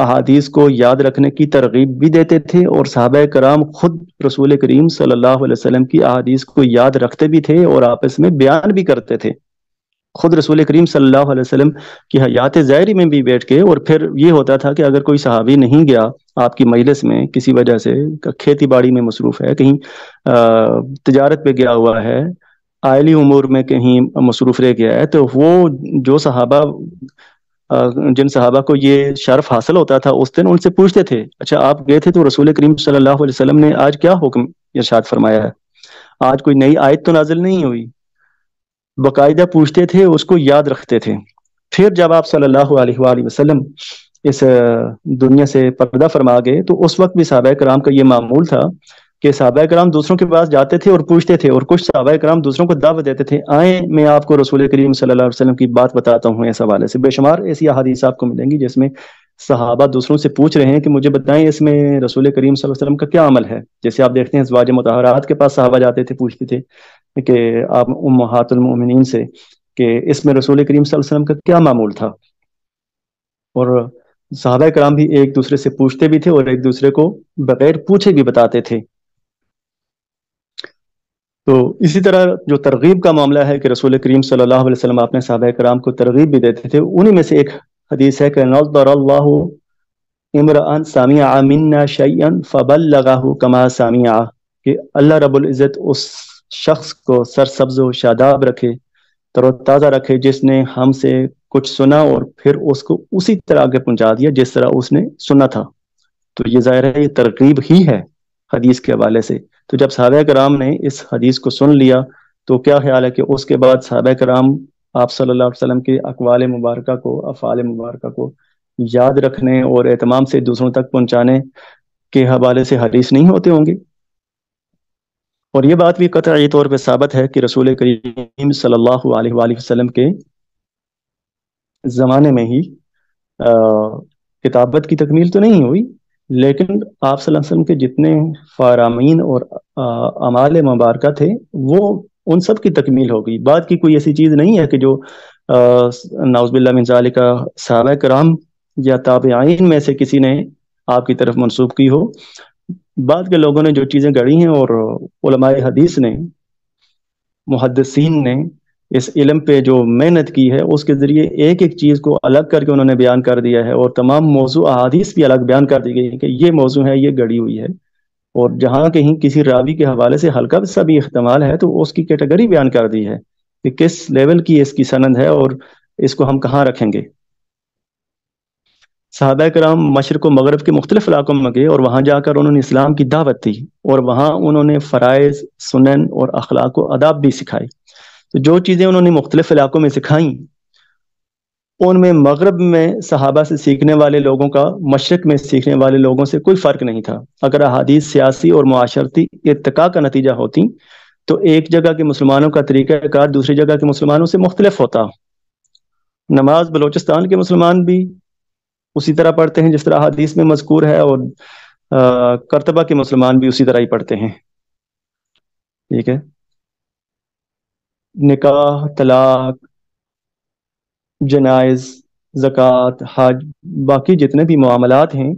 अहादीस को याद रखने की तरगीब भी देते थे और सहाबा कराम खुद रसूल करीम सल्लल्लाहु अलैहि वसल्लम की अहादीस को याद रखते भी थे और आपस में बयान भी करते थे। खुद रसूल करीम सल्लल्लाहु अलैहि वसल्लम की हयात ज़ाहरी में भी बैठ के, और फिर ये होता था कि अगर कोई सहाबी नहीं गया आपकी मजलिस में किसी वजह से, खेती बाड़ी में मसरूफ़ है, कहीं तजारत पे गया हुआ है, आयली उमूर में कहीं मसरूफ़ रह गया है, तो वो जो सहाबा जिन सहाबा को ये शर्फ हासिल होता था उस दिन उनसे पूछते थे, अच्छा आप गए थे तो रसूल करीम सल्लल्लाहु अलैहि वसल्लम ने आज क्या हुक्म इरशाद फरमाया है, आज कोई नई आयत तो नाजिल नहीं हुई, बाकायदा पूछते थे, उसको याद रखते थे। फिर जब आप सल्लल्लाहु अलैहि वसल्लम इस दुनिया से पर्दा फरमा गए तो उस वक्त भी सहाबा कराम का ये मामूल था कि सहाबा कराम दूसरों के पास जाते थे और पूछते थे, और कुछ सहाबा कराम दूसरों को दावत देते थे, आए मैं आपको रसूल करीम सल्लल्लाहु अलैहि वसल्लम की बात बताता हूँ इस हवाले से। बेशुमार ऐसी अहादीस आपको मिलेंगी जिसमें सहाबा दूसरों से पूछ रहे हैं कि मुझे बताएं इसमें रसूल करीम सल्लल्लाहु अलैहि वसल्लम का क्या अमल है। जैसे आप देखते हैं ज़वाज मुतहरात के पास सहाबा जाते थे, पूछते थे कि आप उम्महातुल मोमिनीन से कि इसमें रसूल करीम सल्लल्लाहु अलैहि वसल्लम का क्या मामूल था, और सहाबा कराम भी एक दूसरे से पूछते भी थे और एक दूसरे को बगैर पूछे भी बताते थे। तो इसी तरह जो तरगीब का मामला है कि रसूल करीम सल्लल्लाहु अलैहि वसल्लम अपने सहाबा कराम को तरगीब भी देते थे, उन्हीं में से एक हदीस है कि नज़रल्लाहु इमरान सामिआ मिन्ना शैअन फबल्लगहु कमा सामिआ, कि अल्लाह रब्बुल इज़्ज़त उस शख्स को सरसब्ज व शादाब रखे, तरोताज़ा रखे जिसने हमसे कुछ सुना और फिर उसको उसी तरह आगे पहुंचा दिया जिस तरह उसने सुना था। तो ये ज़ाहिर है ये तरगीब ही है हदीस के हवाले से। तो जब सहाबा कराम ने इस हदीस को सुन लिया तो क्या ख्याल है कि उसके बाद सहाबा कराम आप सल्लल्लाहु अलैहि वसल्लम के अक़वाल मुबारका को, अफ़ाल मुबारका को याद रखने और एहतमाम से दूसरों तक पहुँचाने के हवाले से हरीस नहीं होते होंगे। और ये बात भी कतई तौर पर साबित है कि रसूल करीम सल्लल्लाहु अलैहि वसल्लम के ज़माने में ही किताबत की तकमील तो नहीं हुई, लेकिन आप सल्लल्लाहु अलैहि वसल्लम के जितने फ़रामीन और अमाल मुबारक थे वो उन सब की तकमील हो गई। बाद की कोई ऐसी चीज़ नहीं है कि जो नाउज़ुबिल्लाह मिन ज़ालिका सहाबा कराम या ताबईन में से किसी ने आपकी तरफ मनसूब की हो। बाद के लोगों ने जो चीज़ें गढ़ी हैं और उलमाए हदीस ने, मुहद्दिसीन ने इस इल्म पे जो मेहनत की है, उसके ज़रिए एक एक चीज़ को अलग करके उन्होंने बयान कर दिया है और तमाम मौजू अहादीस भी अलग बयान कर दी गई है कि ये मौजू है, ये गढ़ी हुई है। और जहाँ कहीं किसी रावी के हवाले से हल्का सा भी इख्तिमाल है तो उसकी कैटेगरी बयान कर दी है कि किस लेवल की इसकी सनद है और इसको हम कहाँ रखेंगे। सहाबा कराम मशरक़ व मगरब के मुख्तलिफ इलाकों में गए और वहाँ जाकर उन्होंने इस्लाम की दावत दी और वहाँ उन्होंने फ़राइज़, सुनन और अखलाक व आदाब भी सिखाए। तो जो चीज़ें उन्होंने मुख्तलिफ इलाकों में सिखाई, उनमें मगरब में सहाबा से सीखने वाले लोगों का मशरक़ में सीखने वाले लोगों से कोई फ़र्क नहीं था। अगर अहादीस सियासी और मुआशरती इर्तिका का नतीजा होती तो एक जगह के मुसलमानों का तरीक़ाकार दूसरी जगह के मुसलमानों से मुख्तलिफ होता। नमाज बलोचिस्तान के मुसलमान भी उसी तरह पढ़ते हैं जिस तरह हदीस में मज़कूर है और करतबा के मुसलमान भी उसी तरह ही पढ़ते हैं। ठीक है, निकाह, तलाक, जनाइज, ज़कात, हज, बाकी जितने भी मामलात हैं,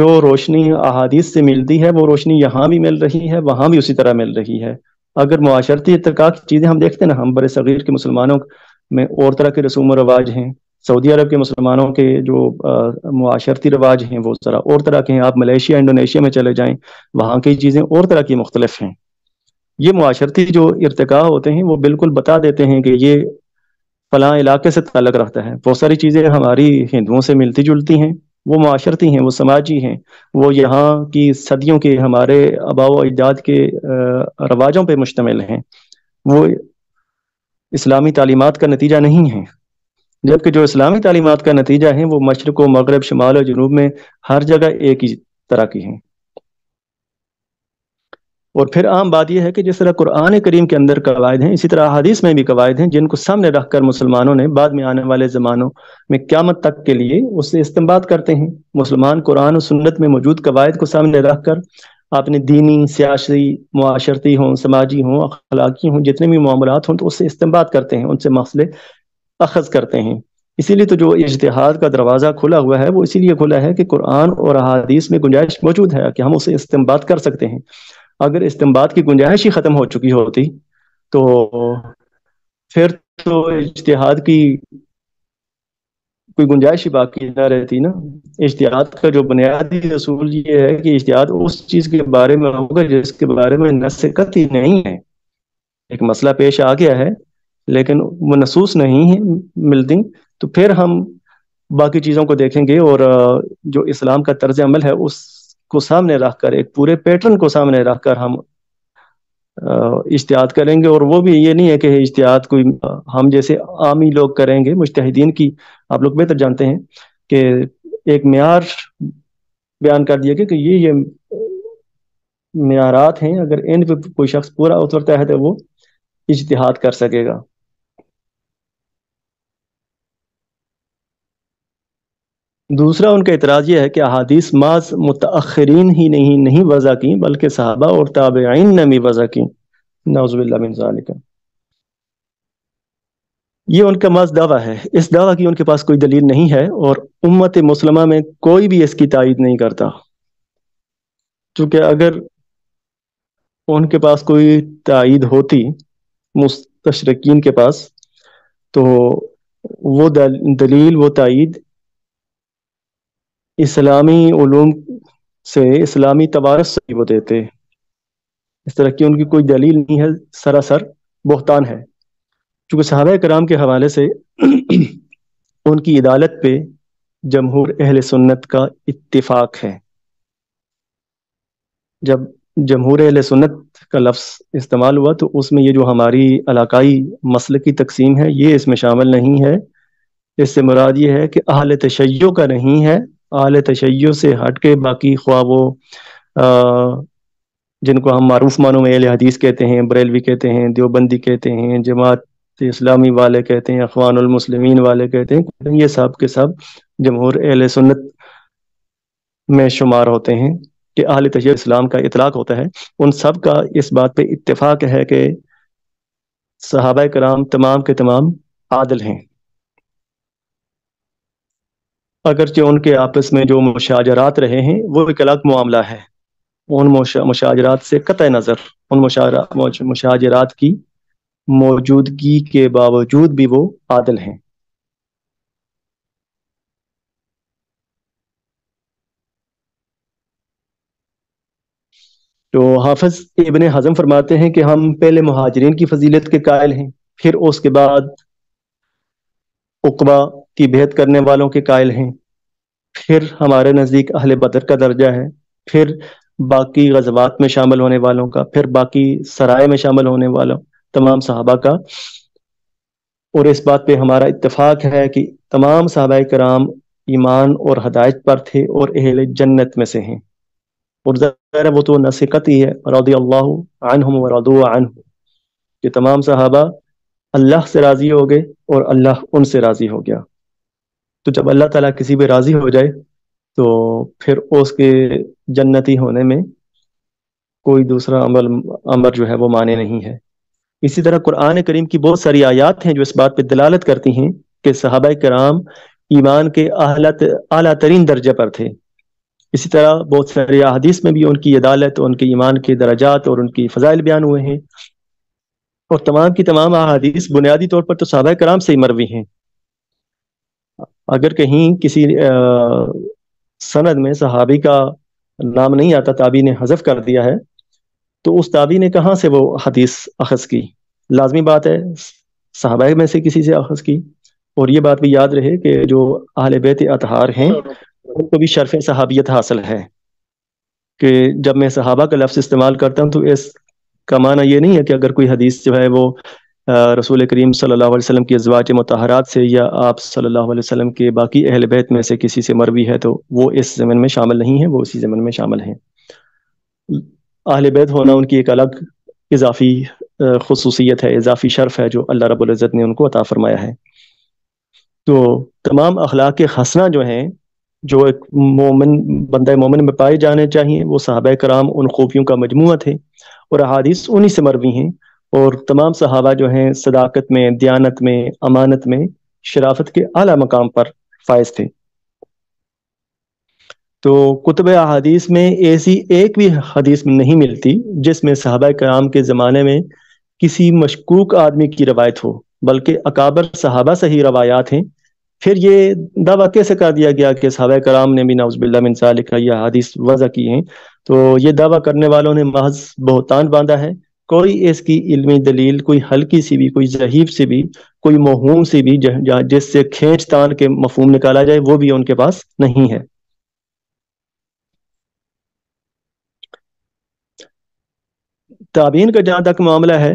जो रोशनी अहादीस से मिलती है वो रोशनी यहाँ भी मिल रही है, वहाँ भी उसी तरह मिल रही है। अगर मुआशरती इर्तिका की चीज़ें हम देखते हैं ना, हम बड़े सगीर के मुसलमानों में और तरह के रसूम और रवाज हैं, सऊदी अरब के मुसलमानों के जो मुआशरती रवाज हैं वो ज़रा और तरह के हैं। आप मलेशिया, इंडोनेशिया में चले जाएं, वहाँ की चीज़ें और तरह की मुख्तलिफ हैं। ये मुआशरती जो इर्तिका होते हैं वो बिल्कुल बता देते हैं कि ये फलां इलाके से ताल्लुक़ रखता है। बहुत सारी चीज़ें हमारी हिंदुओं से मिलती जुलती हैं, वो मुआशरती हैं, वो समाजी हैं, वो यहाँ की सदियों के हमारे आबाओ अजदाद के रवाजों पर मुश्तमिल हैं, वो इस्लामी तालीमात का नतीजा नहीं है। जबकि जो इस्लामी तालीमात का नतीजा है वो मशरक़ व मगरब, शुमाल और जनूब में हर जगह एक ही तरह की हैं। और फिर आम बात यह है कि जिस तरह कुरान करीम के अंदर कवायद हैं, इसी तरह अहादीस में भी कवायद हैं, जिनको सामने रखकर मुसलमानों ने बाद में आने वाले ज़मानों में क़यामत तक के लिए उससे इस्तिनबात करते हैं। मुसलमान कुरान और सुन्नत में मौजूद कवायद को सामने रख कर आपने दीनी, सियासी, मुआशरती हों, समाजी हों, अखलाकी हों, जितने भी मामलात हों तो उससे इस्तिनबात करते हैं, उनसे मसले अखज़ करते हैं। इसीलिए तो जो इज्तिहाद का दरवाज़ा खुला हुआ है वो इसीलिए खुला है कि कुरान और अहादीस में गुंजाइश मौजूद है कि हम उसे इस्तिनबात कर सकते हैं। अगर इस्तिनबात की गुंजाइश ही ख़त्म हो चुकी होती तो फिर तो इज्तिहाद की कोई गुंजाइश ही बाकी ना रहती ना। इज्तिहाद का जो बुनियादी असूल ये है कि इज्तिहाद उस चीज़ के बारे में होगा जिसके बारे में नस्स कतई नहीं है। एक मसला पेश आ गया है लेकिन वो नसूस नहीं है मिलती, तो फिर हम बाकी चीज़ों को देखेंगे और जो इस्लाम का तर्ज अमल है उसको सामने रखकर, एक पूरे पैटर्न को सामने रखकर हम इज्तिहाद करेंगे। और वो भी ये नहीं है कि इज्तिहाद कोई हम जैसे आमी लोग करेंगे। मुज्तहिदीन की आप लोग बेहतर जानते हैं कि एक म्यार बयान कर दिया गया कि ये म्यारात हैं, अगर इन पर कोई शख्स पूरा उतरता है तो वो इज्तिहाद कर सकेगा। दूसरा उनका इतराज़ यह है कि अहादीस माज़ मुतअख़्ख़रीन ही नहीं वज़ा की बल्कि सहाबा और ताबईन ने भी वज़ा की, नऊज़ुबिल्लाह मिन ज़ालिका। ये उनका माज़ दावा है, इस दावा की उनके पास कोई दलील नहीं है और उम्मत मुस्लिमा में कोई भी इसकी तायीद नहीं करता। चूँकि अगर उनके पास कोई तायीद होती मुस्तशरक़ीन के पास तो वो दलील, वो तायीद इस्लामी उलूम से, इस्लामी तवारस से वो देते। इस तरह की उनकी कोई दलील नहीं है, सरासर बहतान है। चूँकि सहाबा कराम के हवाले से उनकी अदालत पे जमहूर अहल सुन्नत का इत्तिफाक है। जब जमहूर अहल सुन्नत का लफ्ज़ इस्तेमाल हुआ तो उसमें ये जो हमारी इलाकाई मसल की तकसीम है ये इसमें शामिल नहीं है। इससे मुराद ये है कि अहल तशय्यो का नहीं है। अहल तशय्यो से हट के बाकी ख्वाबों, जिनको हम मारूफ मानों में अहल हदीस कहते हैं, बरेलवी कहते हैं, देवबंदी कहते हैं, जमात इस्लामी वाले कहते हैं, अख़वानुल मुस्लिमीन वाले कहते हैं, ये सब के सब जमहूर अहल सुन्नत में शुमार होते हैं कि अहले तहजीब इस्लाम का इतलाक होता है, उन सब का इस बात पे इत्तेफाक है कि सहाबा कराम तमाम के तमाम आदिल हैं, अगरचे उनके आपस में जो मुशाजरात रहे हैं वो एक अलग मामला है। उन मुशाजरात से कतई नज़र, उन मुशाजरात की मौजूदगी के बावजूद भी वो आदिल हैं। तो हाफिज इब्ने हजम फरमाते हैं कि हम पहले मुहाजिरीन की फजीलत के कायल हैं, फिर उसके बाद उकबा की बेहद करने वालों के कायल हैं, फिर हमारे नज़दीक अहले बदर का दर्जा है, फिर बाकी गजवात में शामिल होने वालों का, फिर बाकी सराय में शामिल होने वालों तमाम सहाबा का। और इस बात पे हमारा इत्तेफाक है कि तमाम सहाबाए कराम ईमान और हदायत पर थे और अहले जन्नत में से हैं। और ज़ाहिर वो तो नसीक़त ही है, रज़ियल्लाहु अन्हुम व रज़ू अन्हु, कि तमाम सहाबा अल्लाह से राज़ी हो गए और अल्लाह उनसे राज़ी हो गया। तो जब अल्लाह ताला किसी पे राज़ी हो जाए तो फिर उसके जन्नती होने में कोई दूसरा अमर जो है वो माने नहीं है। इसी तरह कुरान करीम की बहुत सारी आयात हैं जो इस बात पे दलालत करती हैं कि सहाबा कराम ईमान के आला तरीन दर्जे पर थे। इसी तरह बहुत सारी अहादीस में भी उनकी अदालत, उनके ईमान के दर्जात और उनकी फजाइल बयान हुए हैं। और तमाम की तमाम अहादीस बुनियादी तौर पर तो सहाबा कराम से ही मरवी हैं। अगर कहीं किसी सनद में सहाबी का नाम नहीं आता, ताबी ने हजफ कर दिया है, तो उस ताबी ने कहाँ से वो हदीस अखज़ की? लाजमी बात है सहाबा में से किसी से अखज़ की। और ये बात भी याद रहे कि जो अहले बैत अतहार हैं उनको भी शर्फ सहाबियत हासिल है कि जब मैं सहाबा का लफ्ज़ इस्तेमाल करता हूँ तो इसका माना ये नहीं है कि अगर कोई हदीस जो है वो रसूल करीम सल्लल्लाहु अलैहि वसल्लम की अज़वाज मुतहरात से या आप सल्लल्लाहु अलैहि वसल्लम के बाकी अहल बैत में से किसी से मरवी है तो वो इस ज़मन में शामिल नहीं है, वो इसी ज़मन में शामिल हैं। अहल बैत होना उनकी एक अलग इजाफी खसूसियत है, इजाफी शर्फ है जो अल्लाह रब्बुल इज़्ज़त ने उनको अता फरमाया है। तो तमाम अखलाक हसना जो हैं, जो एक मोमिन बंदा मोमिन में पाए जाने चाहिए, वो सहाबा कराम उन खूबियों का मजमुआ थे और अहादीस उन्हीं से मरवी हैं। और तमाम सहाबा जो हैं सदाकत में, दयानत में, अमानत में, शराफत के आला मकाम पर फायज थे। तो कुतुब अहादीस में ऐसी एक भी हदीस नहीं मिलती जिसमें सहाबा कराम के ज़माने में किसी मशकूक आदमी की रवायत हो, बल्कि अकाबर सहाबा से ही रवायात हैं। फिर ये दावा कैसे कर दिया गया कि सहाबा कराम ने भी नाउज़ुबिल्लाह मिन ज़ालिक यह हदीस वज़ा की हैं? तो ये दावा करने वालों ने महज बहुतान बांधा है। कोई इसकी इल्मी दलील, कोई हल्की सी भी, कोई ज़हीफ़ सी भी, कोई मोहूम सी भी जिससे खींच तान के मफहूम निकाला जाए, वो भी उनके पास नहीं है। ताबीन का जहाँ तक मामला है,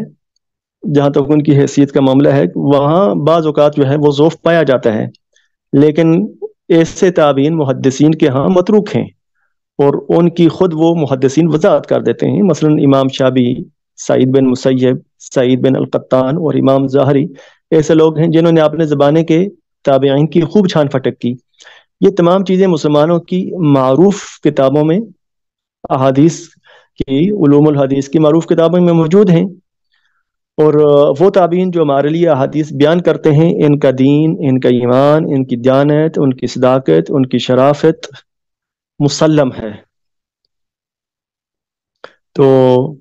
जहाँ तक उनकी हैसियत का मामला है, वहाँ बाज़ औक़ात जो है वो ज़ौफ़ पाया जाता है, लेकिन ऐसे ताबीन मुहद्दिसीन के यहाँ मतरूक हैं और उनकी खुद वो मुहद्दिसीन वज़ाहत कर देते हैं। मसलन इमाम शाबी, सईद बिन मुसैयब, सईद बिन अलक़त्तान और इमाम ज़ाहरी ऐसे लोग हैं जिन्होंने अपने ज़माने के ताबीइन की खूब छान फटक की। ये तमाम चीज़ें मुसलमानों की मारूफ किताबों में, अहादीस की, उलूमुल हदीस की मारूफ किताबों में मौजूद हैं। और वो ताबीन जो हमारे लिए अहादीस बयान करते हैं, इनका दीन, इनका ईमान, इनकी दयानत, उनकी सदाकत, उनकी शराफत मुसल्लम है। तो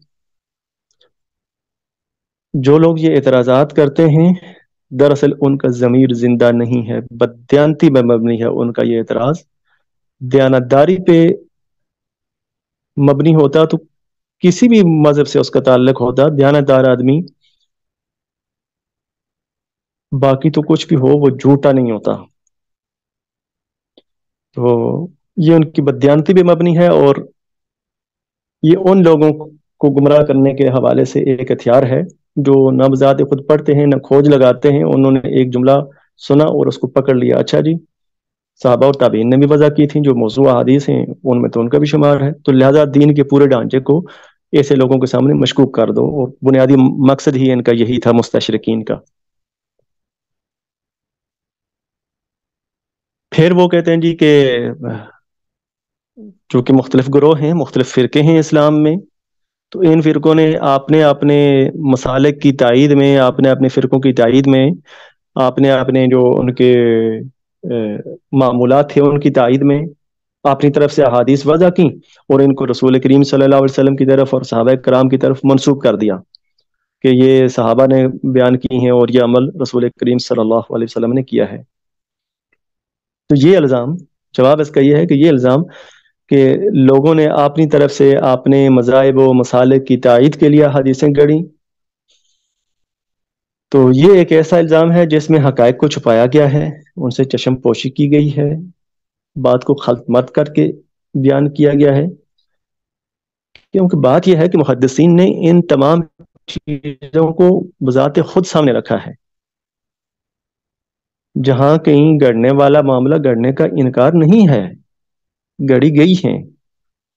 जो लोग ये एतराज़ात करते हैं दरअसल उनका ज़मीर जिंदा नहीं है, बदयानती में मबनी है। उनका ये एतराज़ दयानतदारी पे मबनी होता तो किसी भी मजहब से उसका ताल्लुक होता। दयानतदार आदमी बाकी तो कुछ भी हो वो झूठा नहीं होता। तो ये उनकी बदयानती भी मबनी है और ये उन लोगों को गुमराह करने के हवाले से एक हथियार है जो ना बजात खुद पढ़ते हैं ना खोज लगाते हैं। उन्होंने एक जुमला सुना और उसको पकड़ लिया, अच्छा जी साहबा और ताबीन ने भी वजह की थी, जो मौजूद अहादीस हैं उनमें तो उनका भी शुमार है। तो लिहाजा दीन के पूरे ढांचे को ऐसे लोगों के सामने मशकूक कर दो, और बुनियादी मकसद ही इनका यही था, मुस्तशरकीन का। फिर वो कहते हैं जी के चूँकि मुख्तलिफ ग्रोह हैं, मुख्तलिफ फ़िरक़े हैं इस्लाम में, तो इन फ़िरक़ों ने आपने अपने मसालक की तायीद में, आपने अपने फ़िरक़ों की तायीद में, आपने अपने जो उनके मामूलात थे उनकी तायीद में अपनी तरफ से अहादीस वज़ा की और इनको रसूल करीम सल्लल्लाहु अलैहि वसल्लम की तरफ और सहाबा कराम की तरफ मनसूब कर दिया कि ये सहाबा ने बयान की हैं और ये अमल रसूल करीम सल्लल्लाहु अलैहि वसल्लम ने किया है। तो ये इल्ज़ाम, जवाब इसका ये है कि ये इल्ज़ाम कि लोगों ने अपनी तरफ से अपने मज़ाहिब व मसालिक की तायीद के लिए हदीसें गढ़ी, तो ये एक ऐसा इल्ज़ाम है जिसमें हक़ाइक़ को छुपाया गया है, उनसे चश्मपोशी की गई है, बात को खल्त मत करके बयान किया गया है। क्योंकि बात यह है कि मुहद्दिसीन ने इन तमाम चीज़ों को बज़ाते खुद सामने रखा है। जहां कहीं गढ़ने वाला मामला गढ़ने का इनकार नहीं है, गढ़ी गई है,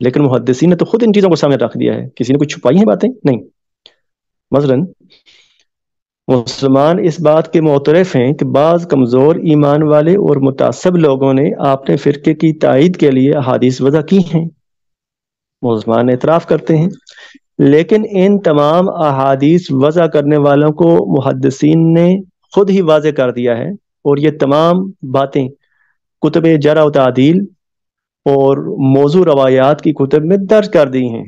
लेकिन मुहद्दिसीन ने तो खुद इन चीज़ों को सामने रख दिया है। किसी ने कुछ छुपाई है बातें? नहीं। मसलन मुसलमान इस बात के मोतरफ हैं कि बाज़ कमज़ोर ईमान वाले और मुतासिब लोगों ने अपने फ़िरक़े की तायीद के लिए अहादीस वज़ा की हैं, मुसलमान एतराफ़ करते हैं, लेकिन इन तमाम अहादीस वज़ा करने वालों को मुहद्दिसीन ने खुद ही वाज़े कर दिया है और ये तमाम बातें कुतब जरा व तादील और मौजू रवायात की कुतब में दर्ज कर दी हैं,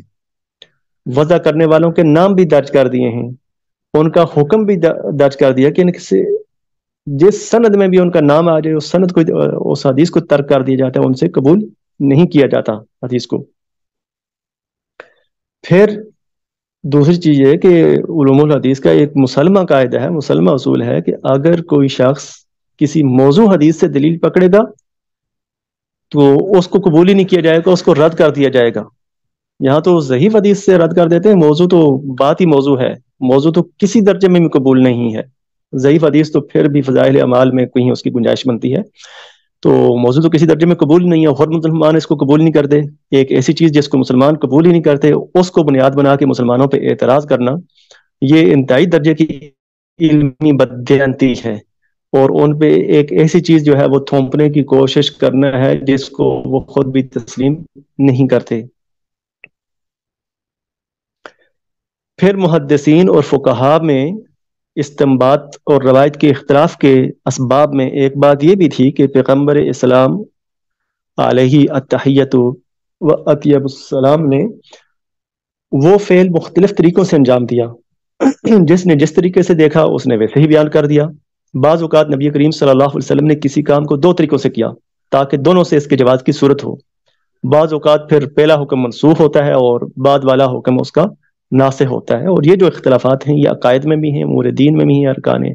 वज़ा करने वालों के नाम भी दर्ज कर दिए हैं, उनका हुक्म भी दर्ज कर दिया कि इनसे जिस सनद में भी उनका नाम आ जाए उस सनद को, उस हदीस को तर्क कर दिया जाता है, उनसे कबूल नहीं किया जाता हदीस को। फिर दूसरी चीज़ है कि उलूमुल हदीस का एक मुसलमा कायदा है, मुसलमा उसूल है कि अगर कोई शख्स किसी मौजू हदीस से दलील पकड़ेगा तो उसको कबूल ही नहीं किया जाएगा, उसको रद्द कर दिया जाएगा। यहाँ तो ज़हीफ़ हदीस से रद्द कर देते हैं, मौजू तो बात ही मौजू है, मौजू तो किसी दर्जे में भी कबूल नहीं है। ज़ईफ़ हदीस तो फिर भी फ़ज़ाइल अमाल में कहीं उसकी गुंजाइश बनती है, तो मौजू तो किसी दर्जे में कबूल नहीं है। और मुसलमान इसको कबूल नहीं करते, एक ऐसी चीज़ जिसको मुसलमान कबूल ही नहीं करते उसको बुनियाद बना के मुसलमानों पर एतराज़ करना ये इंतहाई दर्जे की इल्मी बदअंती है, और उन पर एक ऐसी चीज़ जो है वो थोपने की कोशिश करना है जिसको वो खुद भी तस्लीम नहीं करते। फिर मुहद्दिसीन और फुकहा में इस्तिंबात और रवायत के इख्तलाफ के असबाब में एक बात यह भी थी कि पैगम्बर इस्लाम अलैहि अत्तहियतु व अतयबुस्सलाम ने वो फ़ेल मुख्तलिफ तरीक़ों से अंजाम दिया, जिसने जिस तरीके से देखा उसने वैसे ही बयान कर दिया। बाज़ औक़ात नबी करीम सल्लल्लाहु अलैहि वसल्लम ने किसी काम को दो तरीक़ों से किया ताकि दोनों से इसके जवाज़ की सूरत हो। बाज़ औक़ात फिर पहला हुक्म मनसूख होता है और बाद वाला हुक्म उसका नासे होता है। और ये जो इख्तलाफात हैं ये अकायद में भी हैं, उमूर दीन में भी हैं,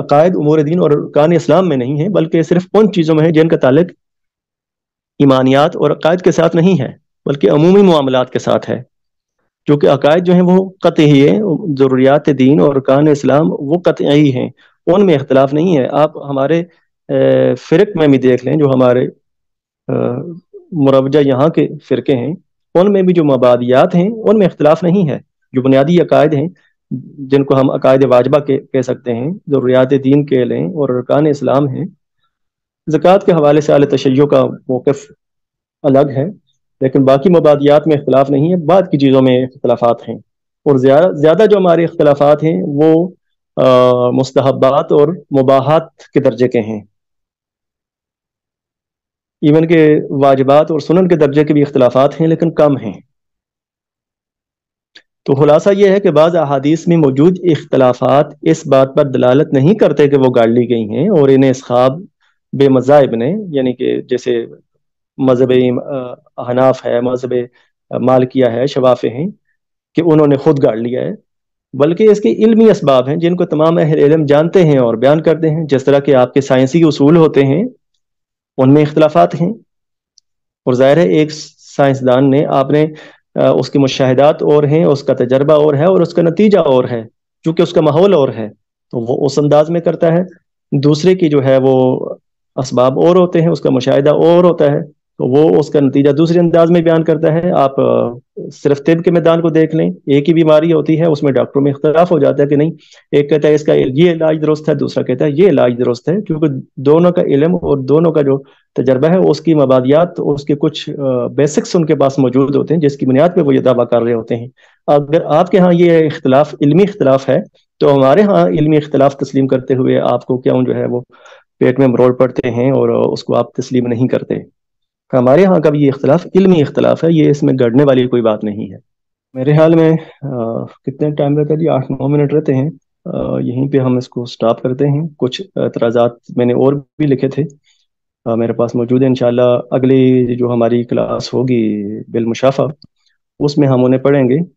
अकायद उमूर दीन और अरकान इस्लाम में नहीं है, बल्कि सिर्फ उन चीज़ों में है जिनका ताल्लुक ईमानियात और अकायद के साथ नहीं है बल्कि अमूमी मामलात के साथ है। क्योंकि अकायद जो हैं वो कतई है, ज़रूरियात दीन और अरकान इस्लाम वो कतई हैं, उनमें इख्तलाफ नहीं है। आप हमारे फ़िरक़ में भी देख लें, जो हमारे मुरवजा यहाँ के फ़िरक़े हैं उनमें भी जो मबादियात हैं उनमें इख्तलाफ नहीं है। जो बुनियादी अकायद हैं जिनको हम अकायद वाजबा कह सकते हैं, ज़रूरियात दीन के लें और अरकान इस्लाम हैं, ज़कात के हवाले से आले तशय्यो का मौक़िफ़ अलग है, लेकिन बाकी मबादियात में इख्तलाफ नहीं है, बाद की चीज़ों में इख्तलाफात हैं। और ज़्यादा जो हमारे इख्तलाफात हैं वो मुस्तहब्बात और मुबाहात के दर्जे के हैं, इवन के वाजिबात और सुनन के दर्जे के भी इख्तलाफात हैं लेकिन कम हैं। तो खुलासा यह है कि बाज़ अहादीस में मौजूद इख्तलाफात इस बात पर दलालत नहीं करते कि वो गाड़ ली गई हैं और इन्हें इसखाब बेमज़ाहिब ने, यानी कि जैसे मज़हब हनाफ है, मज़हब मालिकिया है, शवाफ़े हैं, कि उन्होंने खुद गाड़ लिया है, बल्कि इसके इल्मी असबाब हैं जिनको तमाम अहले इल्म जानते हैं और बयान करते हैं। जिस तरह के आपके साइंसी उसूल होते हैं उनमें इख्तलाफात हैं, और ज़ाहिर है एक साइंसदान ने आपने उसके मुशाहिदात और हैं, उसका तजर्बा और है और उसका नतीजा और है, चूँकि उसका माहौल और है तो वो उस अंदाज में करता है। दूसरे की जो है वो असबाब और होते हैं, उसका मुशाहिदा और होता है, तो वो उसका नतीजा दूसरे अंदाज में बयान करता है। आप सिर्फ तिब के मैदान को देख लें, एक ही बीमारी होती है, उसमें डॉक्टरों में इख्तलाफ हो जाता है कि नहीं, एक कहता है इसका ये इलाज दुरुस्त है, दूसरा कहता है ये इलाज दुरुस्त है, क्योंकि दोनों का इलम और दोनों का जो तजर्बा है उसकी मबादियात, उसके कुछ बेसिक्स उनके पास मौजूद होते हैं जिसकी बुनियाद पर वो ये दावा कर रहे होते हैं। अगर आपके यहाँ ये इख्तलाफ इलमी इख्तलाफ है तो हमारे यहाँ इलमी इख्तलाफ तस्लीम करते हुए आपको क्यों जो है वो पेट में मरोड़ पड़ते हैं और उसको आप तस्लीम नहीं करते। हमारे यहाँ का भी ये इख्तलाफ इल्मी इख्तलाफ है, ये इसमें गढ़ने वाली कोई बात नहीं है। मेरे ख्याल में कितने टाइम रहता है जी, 8-9 मिनट रहते हैं, यहीं पे हम इसको स्टॉप करते हैं। कुछ एतराजात मैंने और भी लिखे थे, मेरे पास मौजूद है। इंशाल्लाह अगली जो हमारी क्लास होगी बिल मुशाफा उसमें हम उन्हें पढ़ेंगे।